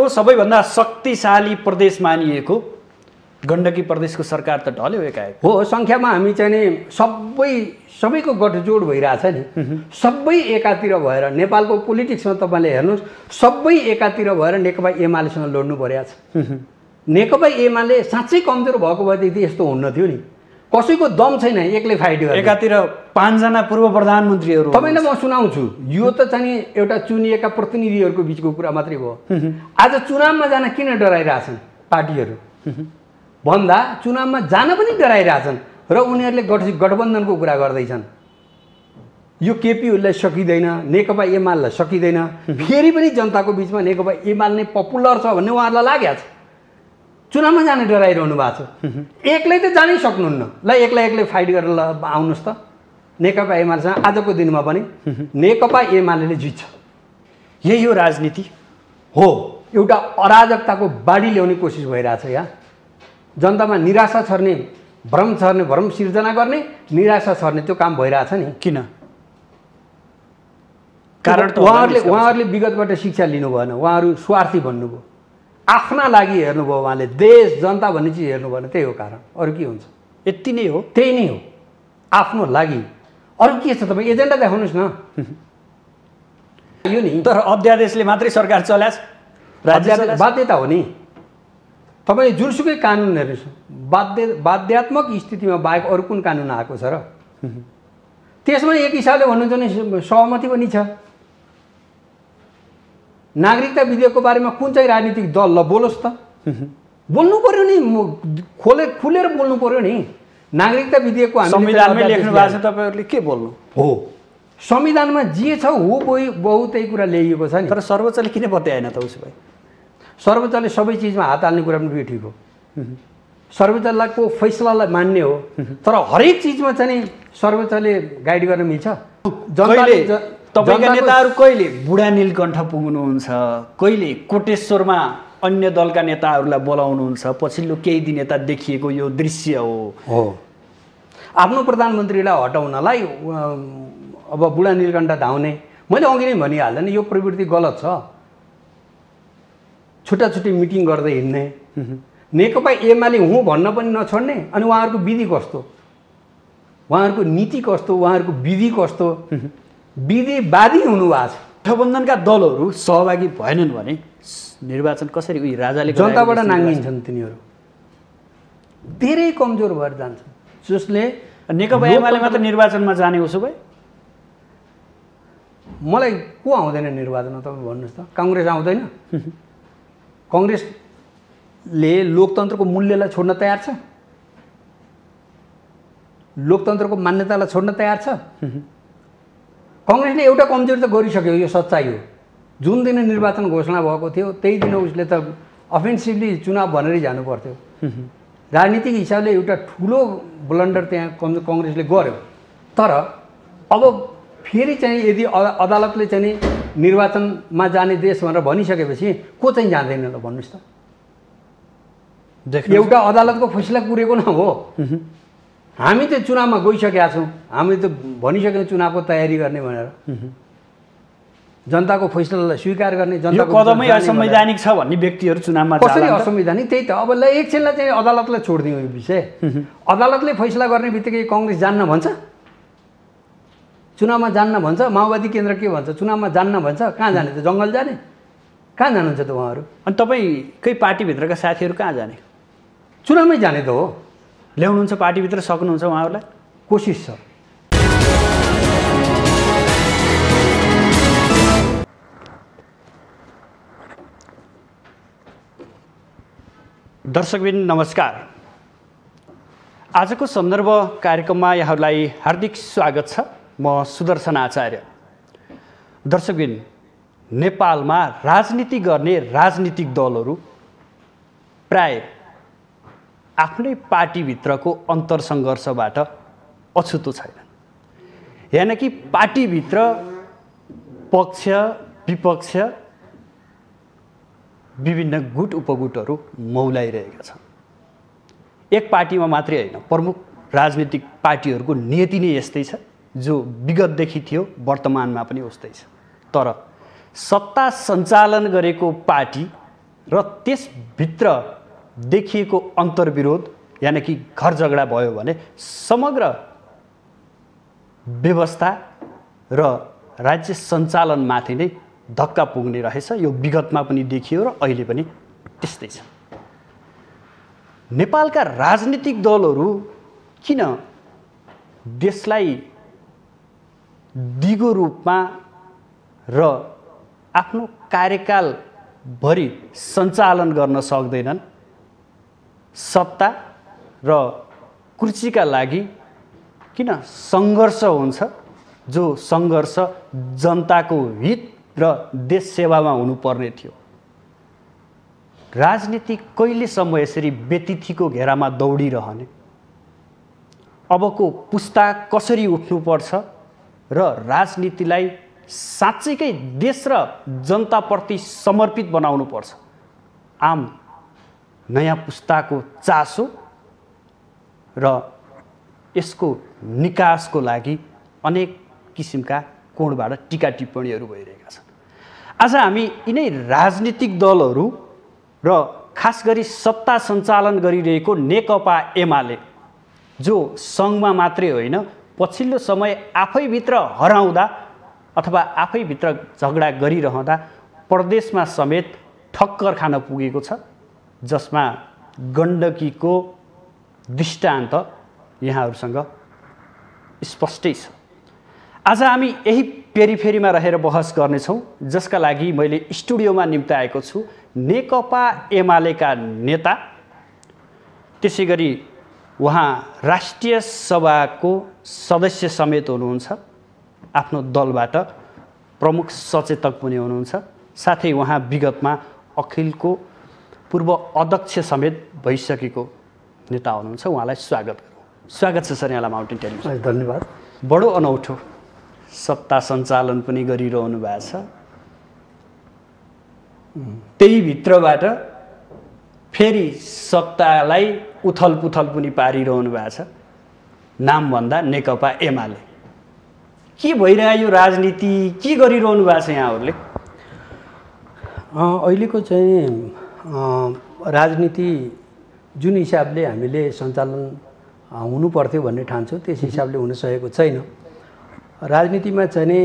को सबैभन्दा शक्तिशाली प्रदेश मानिएको गण्डकी प्रदेशको सरकार त ढल्यो एकाएक। हो, संख्यामा हामी चाहिँ नि सबैको गठजोड भइराछ नि, सबै एकातिर भएर नेपालको पोलिटिक्समा तपाईले हेर्नुस् सबै एकातिर भएर नेकपा एमालेसँग लड्नु पर्या छ। नेकपा एमाले साच्चै कमजोर भएको भएदेखि यस्तो हुन्न थियो नि, कसैको दम छैन एक्लै फाइट गर्ने। एकातिर 5 जना पूर्व प्रधानमन्त्रीहरू, तपाईलाई म सुनाउँछु, यो त चाहिँ एउटा चुनिएका प्रतिनिधिहरूको बीचको कुरा मात्रै हो। आज चुनावमा जान किन डराइराछन् पार्टीहरू भन्दा चुनावमा जान पनि डराइराछन् र उनीहरूले गठबन्धनको कुरा गर्दैछन्। यो केपीलाई सकिदैन, नेकपा एमालेलाई सकिदैन, फेरि पनि जनताको बीचमा नेकपा एमाले नै पपुलर छ भन्ने उहाँहरूलाई लाग्या छ। चुनावमा जान डराइरहनु भएको छ, एक्लै त जानै सक्नुहुन्न, ल एक्लै एक्लै फाइट गरेर आउनुहोस् त। नेकपा एमालेसँग आजको दिनमा पनि नेकपा एमाले जित्छ। यही हो राजनीति, हो एउटा अराजकताको बाढी ल्याउने कोसिस भइरहेछ। यहाँ जनतामा निराशा छर्ने, भ्रम छर्ने, भ्रम सिर्जना गर्ने, निराशा छर्ने त्यो काम भइरहेछ नि। किन? कारण उहाँहरूले विगतबाट शिक्षा लिनु भएन, उहाँहरू स्वार्थी भन्नुभयो, आफ्ना लागि हेर्नुभयो, उहाँले देश जनता भन्ने चिज हेर्नु भएन, त्यही हो कारण। अरू के हुन्छ? यति नै हो, त्यही नै हो, आफ्नो लागि। अरू के छ? तपाईँ एजेन्डा देखाउनुहोस् न। यो नि तर अध्यादेशले मात्रै सरकार चलाछ, राज्य बाध्यता हो नि। तपाईँ जुनसुकै कानुन हेर्नुहोस्, बाध्यात्मक स्थितिमा बाहेक अरू कुन कानुन आएको छ र? त्यसमा एक हिसाबले भन्नुहुन्छ नि सहमति पनि छ। नागरिकता विधेयकको बारेमा कुन चाहिँ राजनीतिक दल ल बोलोस् त, बोल्नु पर्यो नि, खुलेर बोल्नु पर्यो नि। नागरिकता विधेयकको संविधानमै लेख्नु भएको छ, तपाईहरुले के बोल्नु हो? संविधानमा जे छ हो बहुतै कुरा ल्याइएको छ नि। तर सर्वोच्चले किन बताएन त? उसो भए सर्वोच्चले सबै चिजमा हात हाल्ने कुरा पनि ठिक हो, सर्वोच्चको फैसलालाई मान्ने हो, तर हरेक चिजमा चाहिँ सर्वोच्चले गाइड गर्न मिल्छ? जनताले तपाईका नेताहरू कहिले बुढा नीलकण्ठ पुग्नुहुन्छ, कहिले कोटेश्वरमा अन्य दलका नेताहरूलाई बोलाउनुहुन्छ। पछिल्लो केही दिन यता देखिएको यो दृश्य हो। आफ्नो प्रधानमन्त्रीलाई हटाउनलाई अब बुढा नीलकण्ठ धाउने, मैले अघि नै भनिहालेँ नि, यो प्रवृत्ति गलत छ। छुट्टाछुट्टी मिटिङ गर्दै हिँड्ने, नेकपा एमाले हुँ भन्न पनि नछोड्ने। अनि उहाँहरूको विधि कस्तो, उहाँहरूको नीति कस्तो, उहाँहरूको विधि कस्तो, विधिवादी हुनुभएको छ। गठबन्धनका दलहरू सहभागी भएनन् भने निर्वाचन कसरी उही राजाले जनताबाट नाङ्गिन्छन्? तिनीहरू धेरै कमजोर भएर जान्छन्। जसले नेकपा एमाले मात्र निर्वाचनमा जाने उसो भए मलाई को आउँदैन निर्वाचनमा? तपाईँ भन्नुहोस् त, काङ्ग्रेस आउँदैन? काङ्ग्रेसले लोकतन्त्रको मूल्यलाई छोड्न तयार छ, लोकतन्त्रको मान्यतालाई छोड्न तयार छ। कांग्रेसले एउटा कमजोरी त गरिसक्यो, यो सच्चाइ हो। जुन दिन निर्वाचन घोषणा भएको थियो त्यही दिन उसले त अफेन्सिभली चुनाव भनेरै जानु पर्थ्यो। राजनीतिक हिसाबले एउटा ठुलो ब्लन्डर त्यहाँ कांग्रेसले गर्यो। तर अब फेरि चाहिँ यदि अदालतले चाहिँ नि निर्वाचनमा जाने देश भनेर भनिसकेपछि को चाहिँ जाँदैन ल भन्नुहोस् त? एउटा अदालतको फैसला पुरेको न हो। हामी त चुनावमा गइसकेका छौँ, हामीले त भनिसक्यौँ चुनावको तयारी गर्ने भनेर। जनताको फैसलालाई स्वीकार गर्ने, जनताको कदमै असंवैधानिक छ भन्ने व्यक्तिहरू चुनावमा जान्छन्। कसरी असंवैधानिक? त्यही त। अब एकछिनलाई चाहिँ अदालतलाई छोडिदियो यो विषय। अदालतले फैसला गर्ने बित्तिकै कांग्रेस जान्न भन्छ, चुनावमा जान्न भन्छ, माओवादी केन्द्र के भन्छ, चुनावमा जान्न भन्छ। कहाँ जाने त? जङ्गल जाने? कहाँ जानुहुन्छ त उहाँहरू? अनि तपाईँकै पार्टीभित्रका साथीहरू कहाँ जाने? चुनावमै जाने त हो। ल्याउनुहुन्छ पार्टीभित्र, सक्नुहुन्छ उहाँहरूलाई? कोसिस छ। दर्शकबिन नमस्कार, आजको सन्दर्भ कार्यक्रममा यहाँहरूलाई हार्दिक स्वागत छ। म सुदर्शन आचार्य। दर्शकबिन, नेपालमा राजनीति गर्ने राजनीतिक दलहरू प्राय आफ्नै पार्टीभित्रको अन्तरसङ्घर्षबाट अछुतो छैनन्। यानि कि पार्टीभित्र पक्ष विपक्ष विभिन्न गुट उपगुटहरू मौलाइरहेका छन्। एक पार्टीमा मात्रै होइन, प्रमुख राजनीतिक पार्टीहरूको नीति नै यस्तै छ, जो विगतदेखि थियो वर्तमानमा पनि उस्तै छ। तर सत्ता सञ्चालन गरेको पार्टी र त्यसभित्र देखिएको अन्तर्विरोध यानी कि घर झगडा भयो भने समग्र व्यवस्था र राज्य सञ्चालनमाथि नै धक्का पुग्ने रहेछ। यो विगतमा पनि देखियो र अहिले पनि त्यस्तै छ। नेपालका राजनीतिक दलहरू किन देशलाई दिगो रूपमा र आफ्नो कार्यकालभरि सञ्चालन गर्न सक्दैनन्? सत्ता र कुर्सीका लागि किन संघर्ष हुन्छ, जो संघर्ष जनताको हित र देश सेवामा हुनुपर्ने थियो? राजनीति कहिलेसम्म यसरी व्यतिथिको घेरामा दौडिरहने? अबको पुस्ता कसरी उठ्नुपर्छ र राजनीतिलाई साँच्चैकै देश र जनताप्रति समर्पित बनाउनु पर्छ? आम नयाँ पुस्ताको चासो र यसको निकासको लागि अनेक किसिमका कोणबाट टीका टिप्पणीहरू भइरहेका छन्। आज हामी यिनै राजनीतिक दलहरू र खास गरी सत्ता सञ्चालन गरिरहेको नेकपा एमाले, जो संघमा मात्रै होइन पछिल्लो समय आफैभित्र हराउँदा अथवा आफैभित्र झगडा गरिरहँदा प्रदेशमा समेत ठक्कर खान पुगेको छ, जसमा गण्डकीको दृष्टान्त यहाँहरूसँग स्पष्टै छ। आज हामी यही पेरिफेरीमा रहेर बहस गर्नेछौँ, जसका लागि मैले स्टुडियोमा निम्ताएको छु नेकपा एमालेका नेता, त्यसैगरी उहाँ राष्ट्रियसभाको सदस्य समेत हुनुहुन्छ, आफ्नो दलबाट प्रमुख सचेतक पनि हुनुहुन्छ, साथै उहाँ विगतमा अखिलको पूर्व अध्यक्ष समेत भइसकेको नेता हुनुहुन्छ। उहाँलाई स्वागत छ सर यहाँलाई माउन्टेन टेलिभिजन। धन्यवाद। बडो अनौठो सत्ता सञ्चालन पनि गरिरहनु भएको छ, त्यही भित्रबाट फेरि सत्तालाई उथलपुथल पनि पारिरहनु भएको छ, नामभन्दा नेकपा एमाले। के भइरहेको यो राजनीति, के गरिरहनु भएको छ यहाँहरूले? अहिलेको चाहिँ राजनीति जुन हिसाबले हामीले सञ्चालन हुनुपर्थ्यो भन्ने ठान्छौँ त्यस हिसाबले हुन सकेको छैन। राजनीतिमा चाहिँ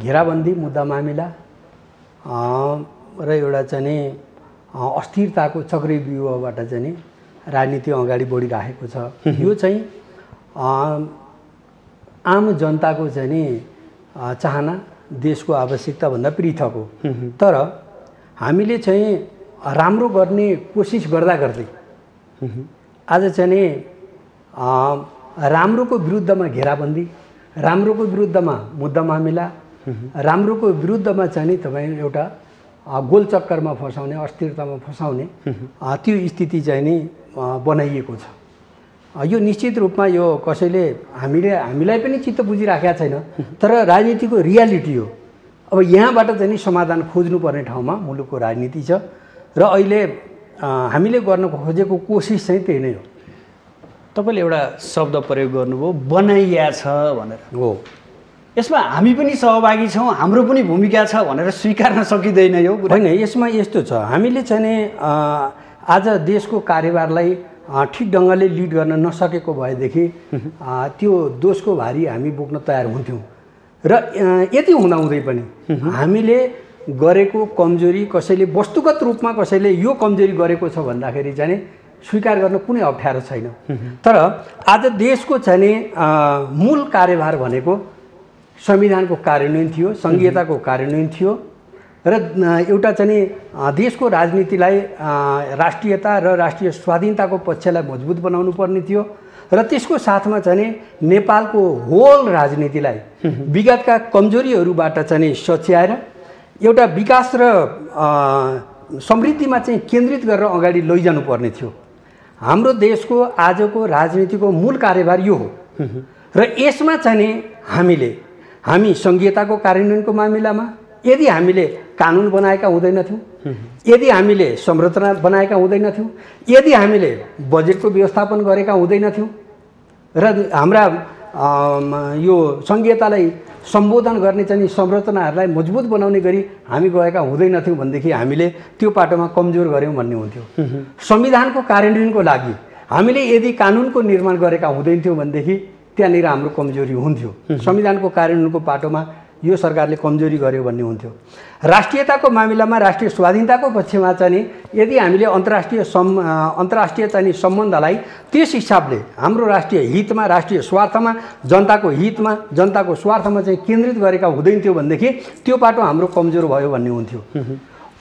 घेराबन्दी, मुद्दा मामिला र एउटा चाहिँ अस्थिरताको चक्रव्यूहबाट चाहिँ राजनीति अगाडि बढिराखेको छ। यो चाहिँ आम जनताको चाहिँ नि चाहना, देशको आवश्यकताभन्दा पृथक हो। तर हामीले चाहिँ राम्रो गर्ने कोसिस गर्दा गर्दै आज चाहिँ नि राम्रोको विरुद्धमा घेराबन्दी, राम्रोको विरुद्धमा मुद्दा मामिला, राम्रोको विरुद्धमा चाहिँ नि तपाईँ एउटा गोलचक्करमा फसाउने, अस्थिरतामा फसाउने त्यो स्थिति चाहिँ नि बनाइएको छ। यो निश्चित रूपमा यो कसैले हामीलाई पनि चित्त बुझिराखेका छैन, तर राजनीतिको रियालिटी हो। अब यहाँबाट चाहिँ नि समाधान खोज्नुपर्ने ठाउँमा मुलुकको राजनीति छ र अहिले हामीले गर्न खोजेको कोसिस चाहिँ त्यही नै हो। तपाईँले एउटा शब्द प्रयोग गर्नुभयो, बनाइया छ भनेर। हो, यसमा हामी पनि सहभागी छौँ, हाम्रो पनि भूमिका छ भनेर स्वीकार्न सकिँदैन यो होइन। यसमा यस्तो छ, हामीले चाहिँ नि आज देशको कार्यभारलाई ठिक ढङ्गले लिड गर्न नसकेको भएदेखि त्यो दोषको भारी हामी बोक्न तयार हुन्थ्यौँ। र यति हुँदाहुँदै पनि हामीले गरेको कमजोरी, कसैले वस्तुगत रूपमा कसैले यो कमजोरी गरेको छ भन्दाखेरि चाहिँ स्वीकार गर्न कुनै अप्ठ्यारो छैन। तर आज देशको चाहिँ नि मूल कार्यभार भनेको संविधानको कार्यान्वयन थियो, संघीयताको कार्यान्वयन थियो र एउटा चाहिँ नि देशको राजनीतिलाई राष्ट्रियता र राष्ट्रिय स्वाधीनताको पक्षलाई मजबुत बनाउनु पर्ने थियो र त्यसको साथमा चाहिँ नि नेपालको होल राजनीतिलाई विगतका कमजोरीहरूबाट चाहिँ नि सच्याएर एउटा विकास र समृद्धिमा चाहिँ केन्द्रित गरेर अगाडि लैजानुपर्ने थियो। हाम्रो देशको आजको राजनीतिको मूल कार्यभार यो हो र यसमा चाहिँ नि हामी संघीयताको कार्यान्वयनको मामिलामा यदि हामीले कानुन बनाएका हुँदैनथ्यौँ, यदि हामीले संरचना बनाएका हुँदैनथ्यौँ, यदि हामीले बजेटको व्यवस्थापन गरेका हुँदैनथ्यौँ र हाम्रा यो संघीयतालाई संबोधन गर्ने चाहिँ संरचनाहरूलाई मजबुत बनाउने गरी हामी गएका हुँदैनथ्यौं भनेदेखि हामीले त्यो पाटोमा कमजोर गर्यौं भन्ने हुन्थ्यो। संविधानको कार्यान्वयनको लागि हामीले यदि कानुनको निर्माण गरेका हुँदैनथ्यौं भनेदेखि त्यहाँनिर हाम्रो कमजोरी हुन्थ्यो। संविधानको कार्यान्वयनको पाटोमा यो सरकारले कमजोरी गर्यो भन्ने हुन्थ्यो। राष्ट्रियताको मामिलामा राष्ट्रिय स्वाधीनताको पक्षमा चाहिँ यदि हामीले अन्तर्राष्ट्रिय चाहिँ सम्बन्धलाई त्यस हिसाबले हाम्रो राष्ट्रिय हितमा, राष्ट्रिय स्वार्थमा, जनताको हितमा, जनताको स्वार्थमा चाहिँ केन्द्रित गरेका हुँदैनथ्यो भनेदेखि त्यो बाटो हाम्रो कमजोर भयो भन्ने हुन्थ्यो।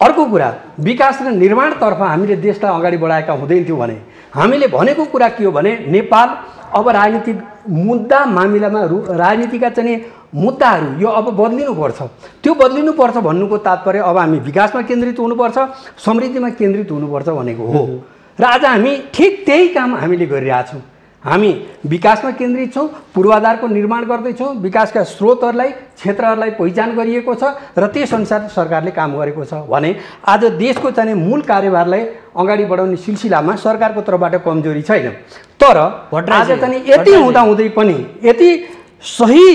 अर्को कुरा, विकास र निर्माणतर्फ हामीले देशलाई अगाडि बढाएका हुँदैनथ्यो भने हामीले भनेको कुरा के हो भने नेपाल अब राजनीतिक मुद्दा मामिलामा राजनीतिका चाहिँ मुद्दाहरू यो अब बदलिनुपर्छ। त्यो बदलिनुपर्छ भन्नुको तात्पर्य अब हामी विकासमा केन्द्रित हुनुपर्छ, समृद्धिमा केन्द्रित हुनुपर्छ भनेको हो। र आज हामी ठिक त्यही काम हामीले गरिरहेछौँ। हामी विकासमा केन्द्रित छौँ, पूर्वाधारको निर्माण गर्दैछौँ, विकासका स्रोतहरूलाई, क्षेत्रहरूलाई पहिचान गरिएको छ र त्यसअनुसार सरकारले काम गरेको छ भने आज देशको चाहिँ मूल कार्यभारलाई अगाडि बढाउने सिलसिलामा सरकारको तर्फबाट कमजोरी छैन। तर आज चाहिँ यति हुँदाहुँदै पनि यति सही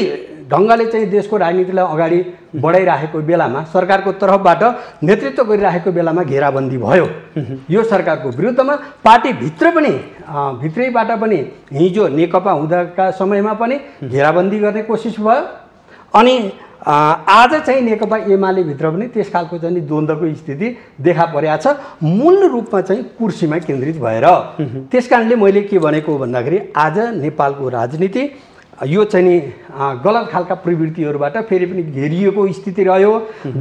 ढङ्गले चाहिँ देशको राजनीतिलाई अगाडि बढाइराखेको बेलामा, सरकारको तर्फबाट नेतृत्व गरिराखेको बेलामा घेराबन्दी भयो। यो सरकारको विरुद्धमा पार्टीभित्र पनि, भित्रैबाट पनि हिजो नेकपा हुँदाका समयमा पनि घेराबन्दी गर्ने कोसिस भयो। अनि आज चाहिँ नेकपा एमाले भित्र पनि त्यस खालको चाहिँ द्वन्द्वको स्थिति देखा परेको छ, मूल रूपमा चाहिँ कुर्सीमा केन्द्रित भएर। त्यस कारणले मैले के भनेको भन्दाखेरि आज नेपालको राजनीति यो चाहिँ नि गलत खालका प्रवृत्तिहरूबाट फेरि पनि घेरिएको स्थिति रह्यो,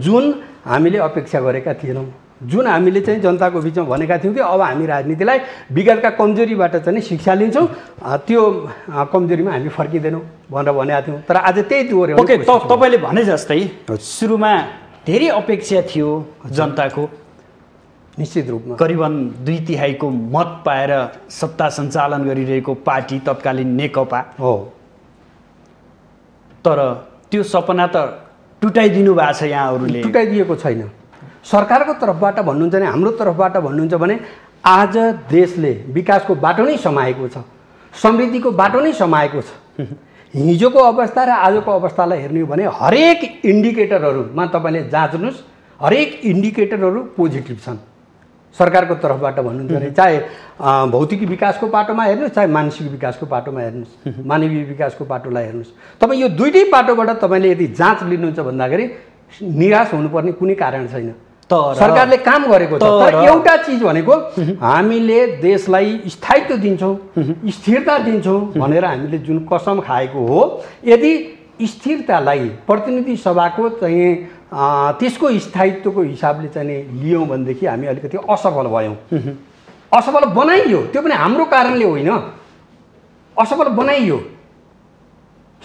जुन हामीले अपेक्षा गरेका थिएनौँ, जुन हामीले चाहिँ जनताको बिचमा भनेका थियौँ कि अब हामी राजनीतिलाई विगतका कमजोरीबाट चाहिँ शिक्षा लिन्छौँ, त्यो कमजोरीमा हामी फर्किँदैनौँ भनेर भनेका थियौँ। तर आज त्यही दोहोर्यो। ओके, तपाईँले भने जस्तै सुरुमा धेरै अपेक्षा थियो जनताको, निश्चित रूपमा करिबन 2/3 को मत पाएर सत्ता सञ्चालन गरिरहेको पार्टी तत्कालीन नेकपा हो। तर त्यो सपना त टुटाइदिनु भएको छ यहाँहरूले। टुटाइदिएको छैन, सरकारको तर्फबाट भन्नुहुन्छ भने, हाम्रो तर्फबाट भन्नुहुन्छ भने आज देशले विकासको बाटो नै समाएको छ, समृद्धिको बाटो नै समाएको छ। हिजोको अवस्था र आजको अवस्थालाई हेर्ने हो भने हरेक इन्डिकेटरहरूमा तपाईँले जाँच्नुहोस्, हरेक इन्डिकेटरहरू पोजिटिभ छन् सरकारको तर्फबाट भन्नुहुन्छ भने। चाहे भौतिक विकासको पाटोमा हेर्नुहोस्, चाहे मानसिक विकासको पाटोमा हेर्नुहोस्, मानवीय विकासको पाटोलाई हेर्नुहोस्, तपाईँ यो दुईटै पाटोबाट तपाईँले यदि जाँच लिनुहुन्छ भन्दाखेरि निराश हुनुपर्ने कुनै कारण छैन। तर सरकारले काम गरेको छ। तर एउटा चिज भनेको हामीले देशलाई स्थायित्व दिन्छौँ, स्थिरता दिन्छौँ भनेर हामीले जुन कसम खाएको हो, यदि स्थिरतालाई प्रतिनिधि सभाको चाहिँ त्यसको स्थायित्वको हिसाबले चाहिँ लियौँ भनेदेखि हामी अलिकति असफल भयौँ। असफल बनाइयो, त्यो पनि हाम्रो कारणले होइन, असफल बनाइयो।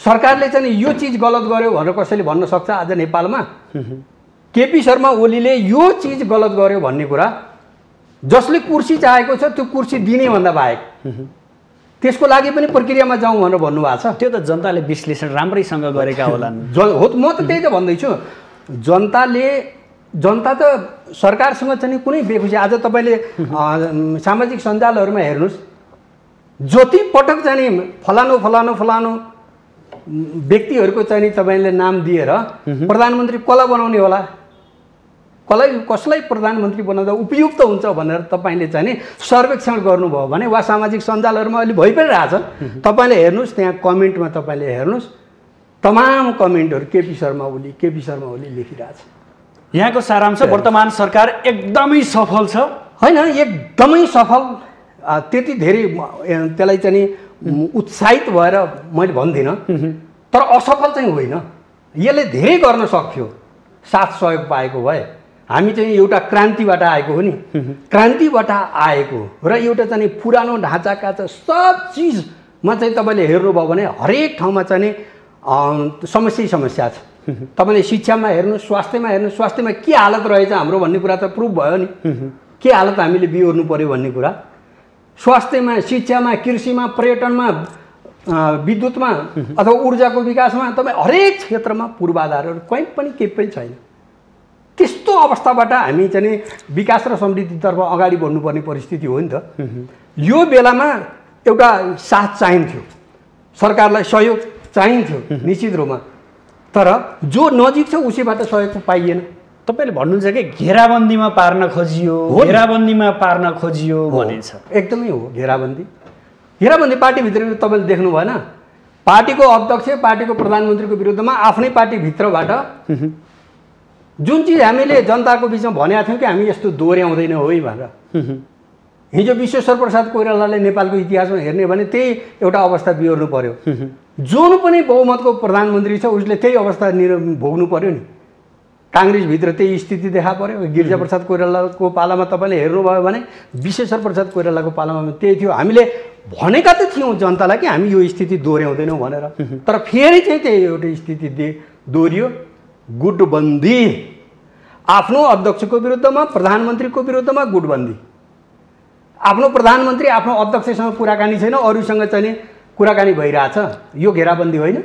सरकारले चाहिँ यो चिज गलत गर्यो भनेर कसैले भन्न सक्छ आज नेपालमा? केपी शर्मा ओलीले यो चिज गलत गर्यो भन्ने कुरा, जसले कुर्सी चाहेको छ त्यो कुर्सी दिने भन्दा बाहेक त्यसको लागि पनि प्रक्रियामा जाउँ भनेर भन्नुभएको छ। त्यो त जनताले विश्लेषण राम्रैसँग गरेका होलान्। हो, म त त्यही त भन्दैछु। जनता त सरकारसँग चाहिँ कुनै बेखुसी, आज तपाईँले सामाजिक सञ्जालहरूमा हेर्नुहोस्, जति पटक चाहिँ फलानु फलानु फलानु व्यक्तिहरूको चाहिँ तपाईँले नाम दिएर प्रधानमन्त्री कसलाई बनाउने होला, कसलाई प्रधानमन्त्री बनाउँदा उपयुक्त हुन्छ भनेर तपाईँले चाहिँ सर्वेक्षण गर्नुभयो भने, वा सामाजिक सञ्जालहरूमा अहिले भइ पनि रहेछ, तपाईँले हेर्नुहोस् त्यहाँ कमेन्टमा तपाईँले हेर्नुहोस् तमाम कमेन्टहरू केपी शर्मा ओली लेखिरहेछ। यहाँको सारांश वर्तमान सरकार एकदमै सफल छ होइन? एकदमै सफल, त्यति धेरै त्यसलाई चाहिँ उत्साहित भएर मैले भन्दिनँ, तर असफल चाहिँ होइन। यसले धेरै गर्न सक्थ्यो, साथ सहयोग पाएको भए। हामी चाहिँ एउटा क्रान्तिबाट आएको हो नि, क्रान्तिबाट आएको र एउटा चाहिँ पुरानो ढाँचाका सब चिजमा चाहिँ तपाईँले हेर्नुभयो भने हरेक ठाउँमा चाहिँ समस्या छ। तपाईँले शिक्षामा हेर्नुहोस्, स्वास्थ्यमा हेर्नुहोस्, स्वास्थ्यमा के हालत रहेछ हाम्रो भन्ने कुरा त प्रुफ भयो नि, के हालत हामीले बिहोर्नु पऱ्यो भन्ने कुरा। स्वास्थ्यमा, शिक्षामा, कृषिमा, पर्यटनमा, विद्युतमा अथवा ऊर्जाको विकासमा तपाईँ हरेक क्षेत्रमा पूर्वाधारहरू कहीँ पनि केही पनि छैन। त्यस्तो अवस्थाबाट हामी चाहिँ विकास र समृद्धितर्फ अगाडि बढ्नुपर्ने परिस्थिति हो नि त। यो बेलामा एउटा साथ चाहिन्थ्यो, सरकारलाई सहयोग चाहिन्थ्यो निश्चित रूपमा, तर जो नजिक छ उसैबाट सहयोग पाइएन। तपाईले भन्नुहुन्छ के घेराबन्दीमा पार्न खोजियो, घेराबन्दीमा पार्न खोजियो भनिन्छ, एकदमै हो। घेराबन्दी घेराबन्दी पार्टीभित्र तपाईले देख्नु भएन, पार्टीको अध्यक्ष पार्टीको प्रधानमन्त्रीको विरुद्धमा आफ्नै पार्टीभित्रबाट जुन चीज हामीले जनताको बीचमा भनेका थियौँ कि हामी यस्तो दोहोर्याउँदैन हो भनेर, हिजो विश्वेश्वरप्रसाद कोइरालाले नेपालको इतिहासमा हेर्ने भने त्यही एउटा अवस्था बिहोर्नु पर्यो। जुन पनि बहुमतको प्रधानमन्त्री छ उसले त्यही अवस्था भोग्नु पर्यो नि। काङ्ग्रेसभित्र त्यही स्थिति देखा पर्यो। गिरिजाप्रसाद कोइरालाको पालामा तपाईँले हेर्नुभयो भने विश्वेश्वरप्रसाद कोइरालाको पालामा त्यही थियो। हामीले भनेका त थियौँ जनतालाई कि हामी यो स्थिति दोहोर्याउँदैनौँ भनेर, तर फेरि चाहिँ त्यही एउटा स्थिति दोहोरियो। गुटबन्दी, आफ्नो अध्यक्षको विरुद्धमा प्रधानमन्त्रीको विरुद्धमा गुटबन्दी। आफ्नो प्रधानमन्त्री आफ्नो अध्यक्षसँग कुराकानी छैन, अरूसँग चाहिँ कुराकानी भइरहेछ, यो घेराबन्दी होइन।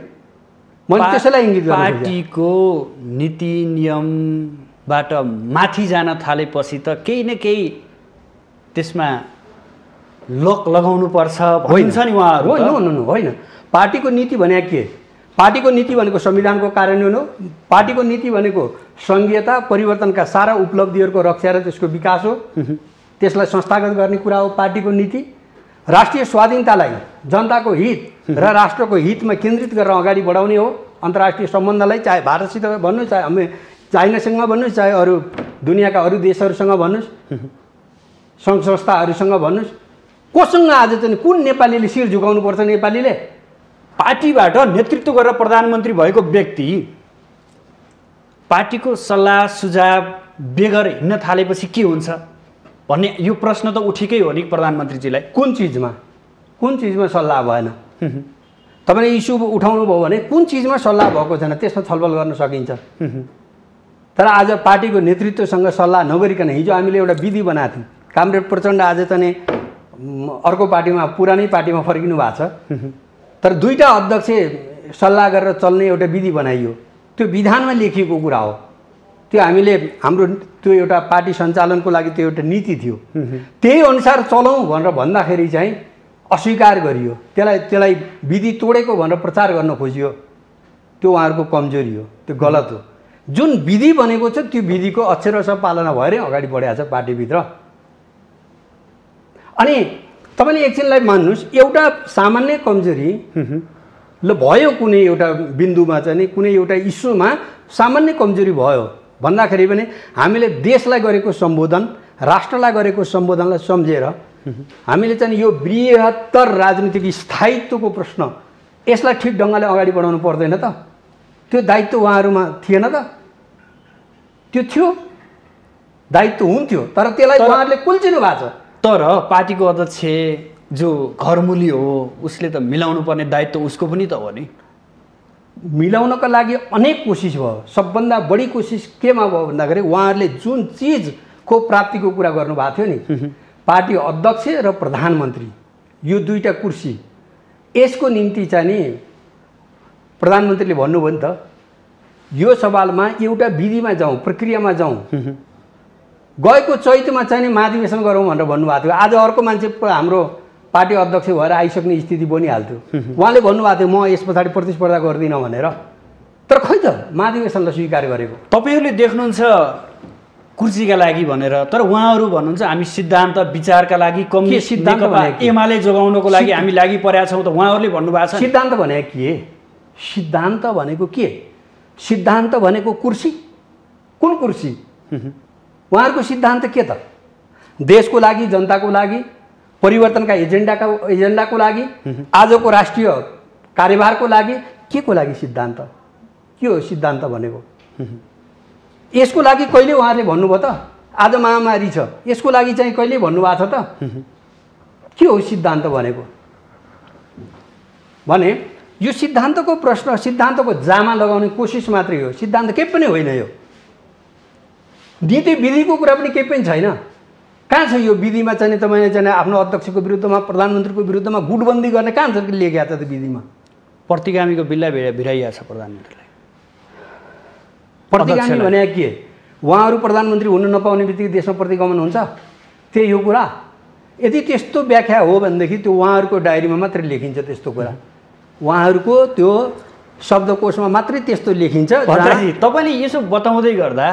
मैले त्यसैलाई इङ्गित गरेँ। पार्टीको नीति नियमबाट माथि जान थालेपछि त केही न केही त्यसमा लक लगाउनु पर्छ भन्छ नि उहाँहरू। होइन, पार्टीको नीति भने के? पार्टीको नीति भनेको संविधानको कार्यान्वयन हो। पार्टीको नीति भनेको सङ्घीयता, परिवर्तनका सारा उपलब्धिहरूको रक्षा र त्यसको विकास हो। त्यसलाई संस्थागत गर्ने कुरा हो पार्टीको नीति। राष्ट्रिय स्वाधीनतालाई जनताको हित र राष्ट्रको हितमा केन्द्रित गरेर अगाडि बढाउने हो। अन्तर्राष्ट्रिय सम्बन्धलाई चाहे भारतसित भन्नुहोस्, चाहे हामी चाइनासँग भन्नुहोस्, चाहे अरू दुनियाँका अरू देशहरूसँग भन्नुहोस्, सङ्घ संस्थाहरूसँग भन्नुहोस्, कोसँग आज चाहिँ कुन नेपालीले शिर झुकाउनुपर्छ? नेपालीले पार्टीबाट नेतृत्व गरेर प्रधानमन्त्री भएको व्यक्ति पार्टीको सल्लाह सुझाव बेगर हिँड्न थालेपछि के हुन्छ भन्ने यो प्रश्न त उठेकै हो नि। प्रधानमन्त्रीजीलाई कुन चिजमा सल्लाह भएन? तपाईँले इस्यु उठाउनु भयो भने कुन चिजमा सल्लाह भएको छैन त्यसमा छलफल गर्न सकिन्छ। तर आज पार्टीको नेतृत्वसँग सल्लाह नगरिकन हिजो हामीले एउटा विधि बनाएको थियौँ। कामरेड प्रचण्ड आज चाहिँ अर्को पार्टीमा, पुरानै पार्टीमा फर्किनु भएको छ, तर दुईटा अध्यक्ष सल्लाह गरेर चल्ने एउटा विधि बनाइयो। त्यो विधानमा लेखिएको कुरा हो। त्यो हामीले हाम्रो त्यो एउटा पार्टी सञ्चालनको लागि त्यो एउटा नीति थियो, त्यही अनुसार चलाउँ भनेर भन्दाखेरि चाहिँ अस्वीकार गरियो। त्यसलाई विधि तोडेको भनेर प्रचार गर्न खोजियो। त्यो उहाँहरूको कमजोरी हो, त्यो गलत हो। जुन विधि बनेको छ त्यो विधिको अक्षरशः पालना भएरै अगाडि बढाएको छ पार्टीभित्र। अनि तपाईँले एकछिनलाई मान्नुहोस्, एउटा सामान्य कमजोरी ल भयो, कुनै एउटा बिन्दुमा चाहिँ कुनै एउटा इस्युमा सामान्य कमजोरी भयो भन्दाखेरि पनि हामीले देशलाई गरेको सम्बोधन, राष्ट्रलाई गरेको सम्बोधनलाई सम्झेर हामीले चाहिँ यो बृहत्तर राजनीतिक स्थायित्वको प्रश्न यसलाई ठिक ढङ्गले अगाडि बढाउनु पर्दैन त? त्यो दायित्व उहाँहरूमा थिएन त? त्यो थियो, दायित्व हुन्थ्यो, तर त्यसलाई उहाँहरूले कुल्चिनु भएको छ। तर पार्टीको अध्यक्ष जो घरमुली हो उसले त मिलाउनु पर्ने दायित्व उसको पनि त हो नि। मिलाउनका लागि अनेक कोसिस भयो। सबभन्दा बढी कोसिस केमा भयो भन्दाखेरि उहाँहरूले जुन चिजको प्राप्तिको कुरा गर्नुभएको थियो नि, पार्टी अध्यक्ष र प्रधानमन्त्री यो दुईटा कुर्सी, यसको निम्ति चाहिँ नि प्रधानमन्त्रीले भन्नुभयो नि त, यो सवालमा एउटा विधिमा जाउँ, प्रक्रियामा जाउँ। गएको चैतमा चाहिँ महाधिवेशन गरौँ भनेर भन्नुभएको थियो। आज अर्को मान्छे हाम्रो पार्टी अध्यक्ष भएर आइसक्ने स्थिति बनिहाल्थ्यो। उहाँले भन्नुभएको थियो म यस पछाडि प्रतिस्पर्धा गर्दिनँ भनेर, तर खै त महाधिवेशनलाई स्वीकार गरेको। तपाईँहरूले देख्नुहुन्छ कुर्सीका लागि भनेर, तर उहाँहरू भन्नुहुन्छ हामी सिद्धान्त विचारका लागि, कम्युनिस्ट के सिद्धान्त एमाले जोगाउनको लागि हामी लागि परेका छौँ। त उहाँहरूले भन्नुभएको छ सिद्धान्त भनेको के? सिद्धान्त भनेको के? सिद्धान्त भनेको कुर्सी। कुन कुर्सी? उहाँहरूको सिद्धान्त के त? देशको लागि, जनताको लागि, परिवर्तनका एजेन्डाको लागि, आजको राष्ट्रिय कार्यभारको लागि, के को लागि सिद्धान्त? के हो सिद्धान्त भनेको? यसको लागि कहिले उहाँहरूले भन्नुभयो त? आज महामारी छ, यसको लागि चाहिँ कहिले भन्नुभएको छ त? के हो सिद्धान्त भनेको? भने यो सिद्धान्तको प्रश्न, सिद्धान्तको जामा लगाउने कोसिस मात्रै हो। सिद्धान्त केही पनि होइन। यो नीति विधिको कुरा पनि केही पनि छैन। कहाँ छ यो विधिमा चाहिँ तपाईँले चाहिँ आफ्नो अध्यक्षको विरुद्धमा, प्रधानमन्त्रीको विरुद्धमा गुटबन्दी गर्ने कहाँ छ लेखेको छ? त्यो विधिमा प्रतिगामीको बिललाई भिराइएको छ प्रधानमन्त्रीलाई। प्रतिगामी भने के? उहाँहरू प्रधानमन्त्री हुन नपाउने बित्तिकै देशमा प्रतिगमन हुन्छ, त्यही यो कुरा। यदि त्यस्तो व्याख्या हो भनेदेखि त्यो उहाँहरूको डायरीमा मात्रै लेखिन्छ त्यस्तो कुरा। उहाँहरुको त्यो शब्दकोशमा मात्रै त्यस्तो लेखिन्छ। तपाईले यसो बताउँदै गर्दा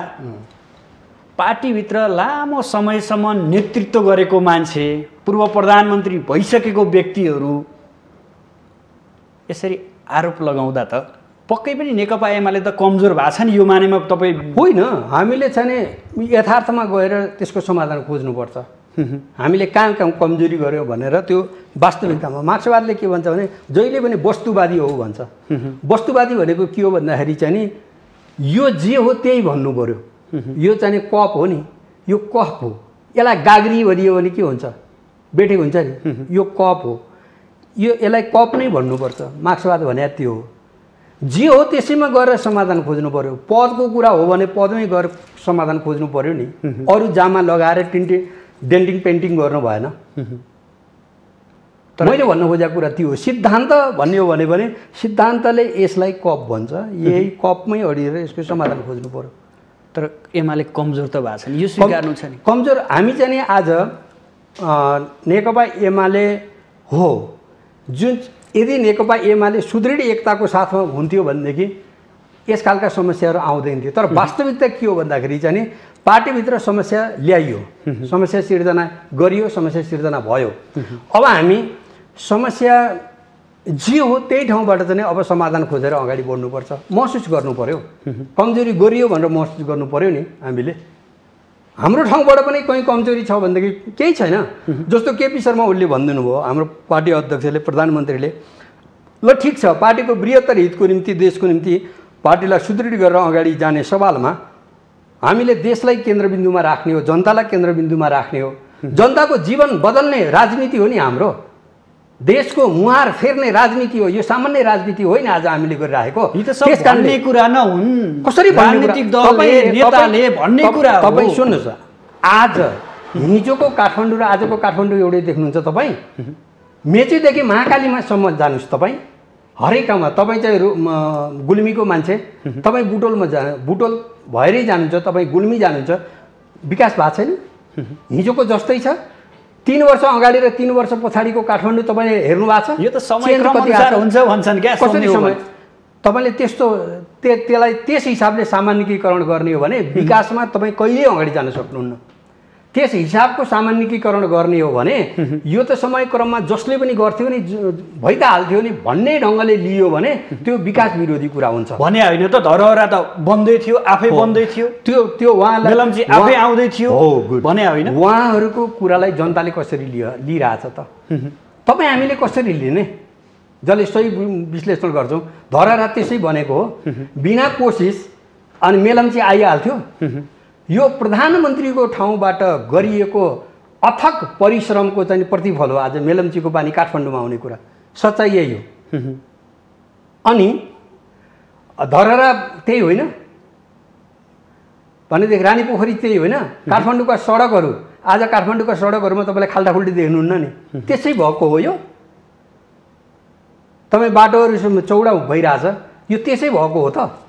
पार्टीभित्र लामो समयसम्म नेतृत्व गरेको मान्छे, पूर्व प्रधानमन्त्री भइसकेको व्यक्तिहरु यसरी आरोप लगाउँदा त पक्कै पनि नेकपा एमाले त कमजोर भएको छ नि, यो मानेमा तपाई होइन। हामीले चाहिँ यथार्थमा गएर त्यसको समाधान खोज्नुपर्छ। हामीले कहाँ कहाँ कमजोरी गर्यो भनेर त्यो वास्तविकतामा मार्क्सवादले के भन्छ भने जहिले पनि वस्तुवादी हो भन्छ। वस्तुवादी भनेको के हो भन्दाखेरि चाहिँ यो जे हो त्यही भन्नु पर्यो। यो चाहिँ कप हो नि, यो कप हो, यसलाई गाग्री भनियो भने के हुन्छ, बेठेको हुन्छ नि। यो कप हो, यो यसलाई कप नै भन्नुपर्छ। मार्क्सवाद भने त्यो हो, जे हो त्यसैमा गएर समाधान खोज्नु पर्यो। पदको कुरा हो भने पदमै गएर समाधान खोज्नु पर्यो नि, अरू जामा लगाएर टिन्टिङ डेन्टिङ पेन्टिङ गर्नु भएन। तर मैले भन्नु खोजेको कुरा त्यो हो। सिद्धान्त भन्ने हो भने सिद्धान्तले यसलाई कप भन्छ, यही कपमै अडिएर यसको समाधान खोज्नु पर्यो। तर एमाले कमजोर त भएको छ नि, यो स्वीकार्नु छ नि कमजोर। हामी चाहिँ आज नेकपा एमाले हो जुन यदि नेकपा एमाले सुदृढ एकताको साथमा हुन्थ्यो भनेदेखि यस खालका समस्याहरू आउँदैन थियो। तर वास्तविकता के हो भन्दाखेरि चाहिँ पार्टीभित्र समस्या ल्याइयो, समस्या सिर्जना गरियो, समस्या सिर्जना भयो। अब हामी समस्या जे हो त्यही ठाउँबाट चाहिँ अब समाधान खोजेर अगाडि बढ्नुपर्छ। महसुस गर्नु पर्यो, कमजोरी गरियो भनेर महसुस गर्नु पर्यो नि। हामीले हाम्रो ठाउँबाट पनि कहीँ कमजोरी छ भनेदेखि केही छैन। जस्तो केपी शर्मा ओलीले भनिदिनु भयो, हाम्रो पार्टी अध्यक्षले, प्रधानमन्त्रीले, ल ठिक छ, पार्टीको बृहत्तर हितको निम्ति, देशको निम्ति पार्टीलाई सुदृढ गरेर अगाडि जाने सवालमा हामीले देशलाई केन्द्रबिन्दुमा राख्ने हो, जनतालाई केन्द्रबिन्दुमा राख्ने हो। जनताको जीवन बदल्ने राजनीति हो नि हाम्रो, देशको मुहार फेर्ने राजनीति हो। यो सामान्य राजनीति होइन आज हामीले गरिरहेको। तपाईँ सुन्नुहोस्, आज हिजोको काठमाडौँ र आजको काठमाडौँ एउटै देख्नुहुन्छ तपाईँ? मेचीदेखि महाकालीमासम्म जानुहोस् तपाईँ, हरेक ठाउँमा तपाईँ चाहिँ गुल्मीको मान्छे तपाईँ बुटोलमा जानु, बुटोल भएरै जानुहुन्छ तपाईँ, गुल्मी जानुहुन्छ, विकास भएको छैन, हिजोको जस्तै छ। 3 वर्ष अगाडि र 3 वर्ष पछाडिको काठमाडौँ तपाईँले हेर्नु भएको छ। यो त समय तपाईँले त्यस्तो त्यसलाई त्यस हिसाबले सामान्यीकरण गर्ने हो भने विकासमा तपाईँ कहिल्यै अगाडि जान सक्नुहुन्न। त्यस हिसाबको सामान्यीकरण गर्ने हो भने यो त समयक्रममा जसले पनि गर्थ्यो नि, भइ त हाल्थ्यो नि भन्ने ढङ्गले लियो भने त्यो विकास विरोधी कुरा हुन्छ। भने होइन त, धरहरा त बन्दै थियो, आफै बन्दै थियो, त्यो त्यो उहाँलाई आफै आउँदै थियो भने होइन। उहाँहरूको कुरालाई जनताले कसरी लिइरहेछ त? तपाईँ हामीले कसरी लिने जसले सही विश्लेषण गर्छौँ? धरहरा त्यसै बनेको हो, बिना कोसिस, अनि मेलम्ची आइहाल्थ्यो। यो प्रधानमन्त्रीको ठाउँबाट गरिएको अथक परिश्रमको चाहिँ प्रतिफल हो आज मेलम्चीको पानी काठमाडौँमा आउने कुरा, सच्चाइ यही हो। अनि धरहरा त्यही होइन भनेदेखि रानीपोखरी त्यही होइन, काठमाडौँका सडकहरू आज काठमाडौँका सडकहरूमा तपाईँलाई खाल्टाखुल्टी देख्नुहुन्न नि, त्यसै भएको हो। यो तपाईँ बाटोहरू चौडा भइरहेछ, यो त्यसै भएको हो त।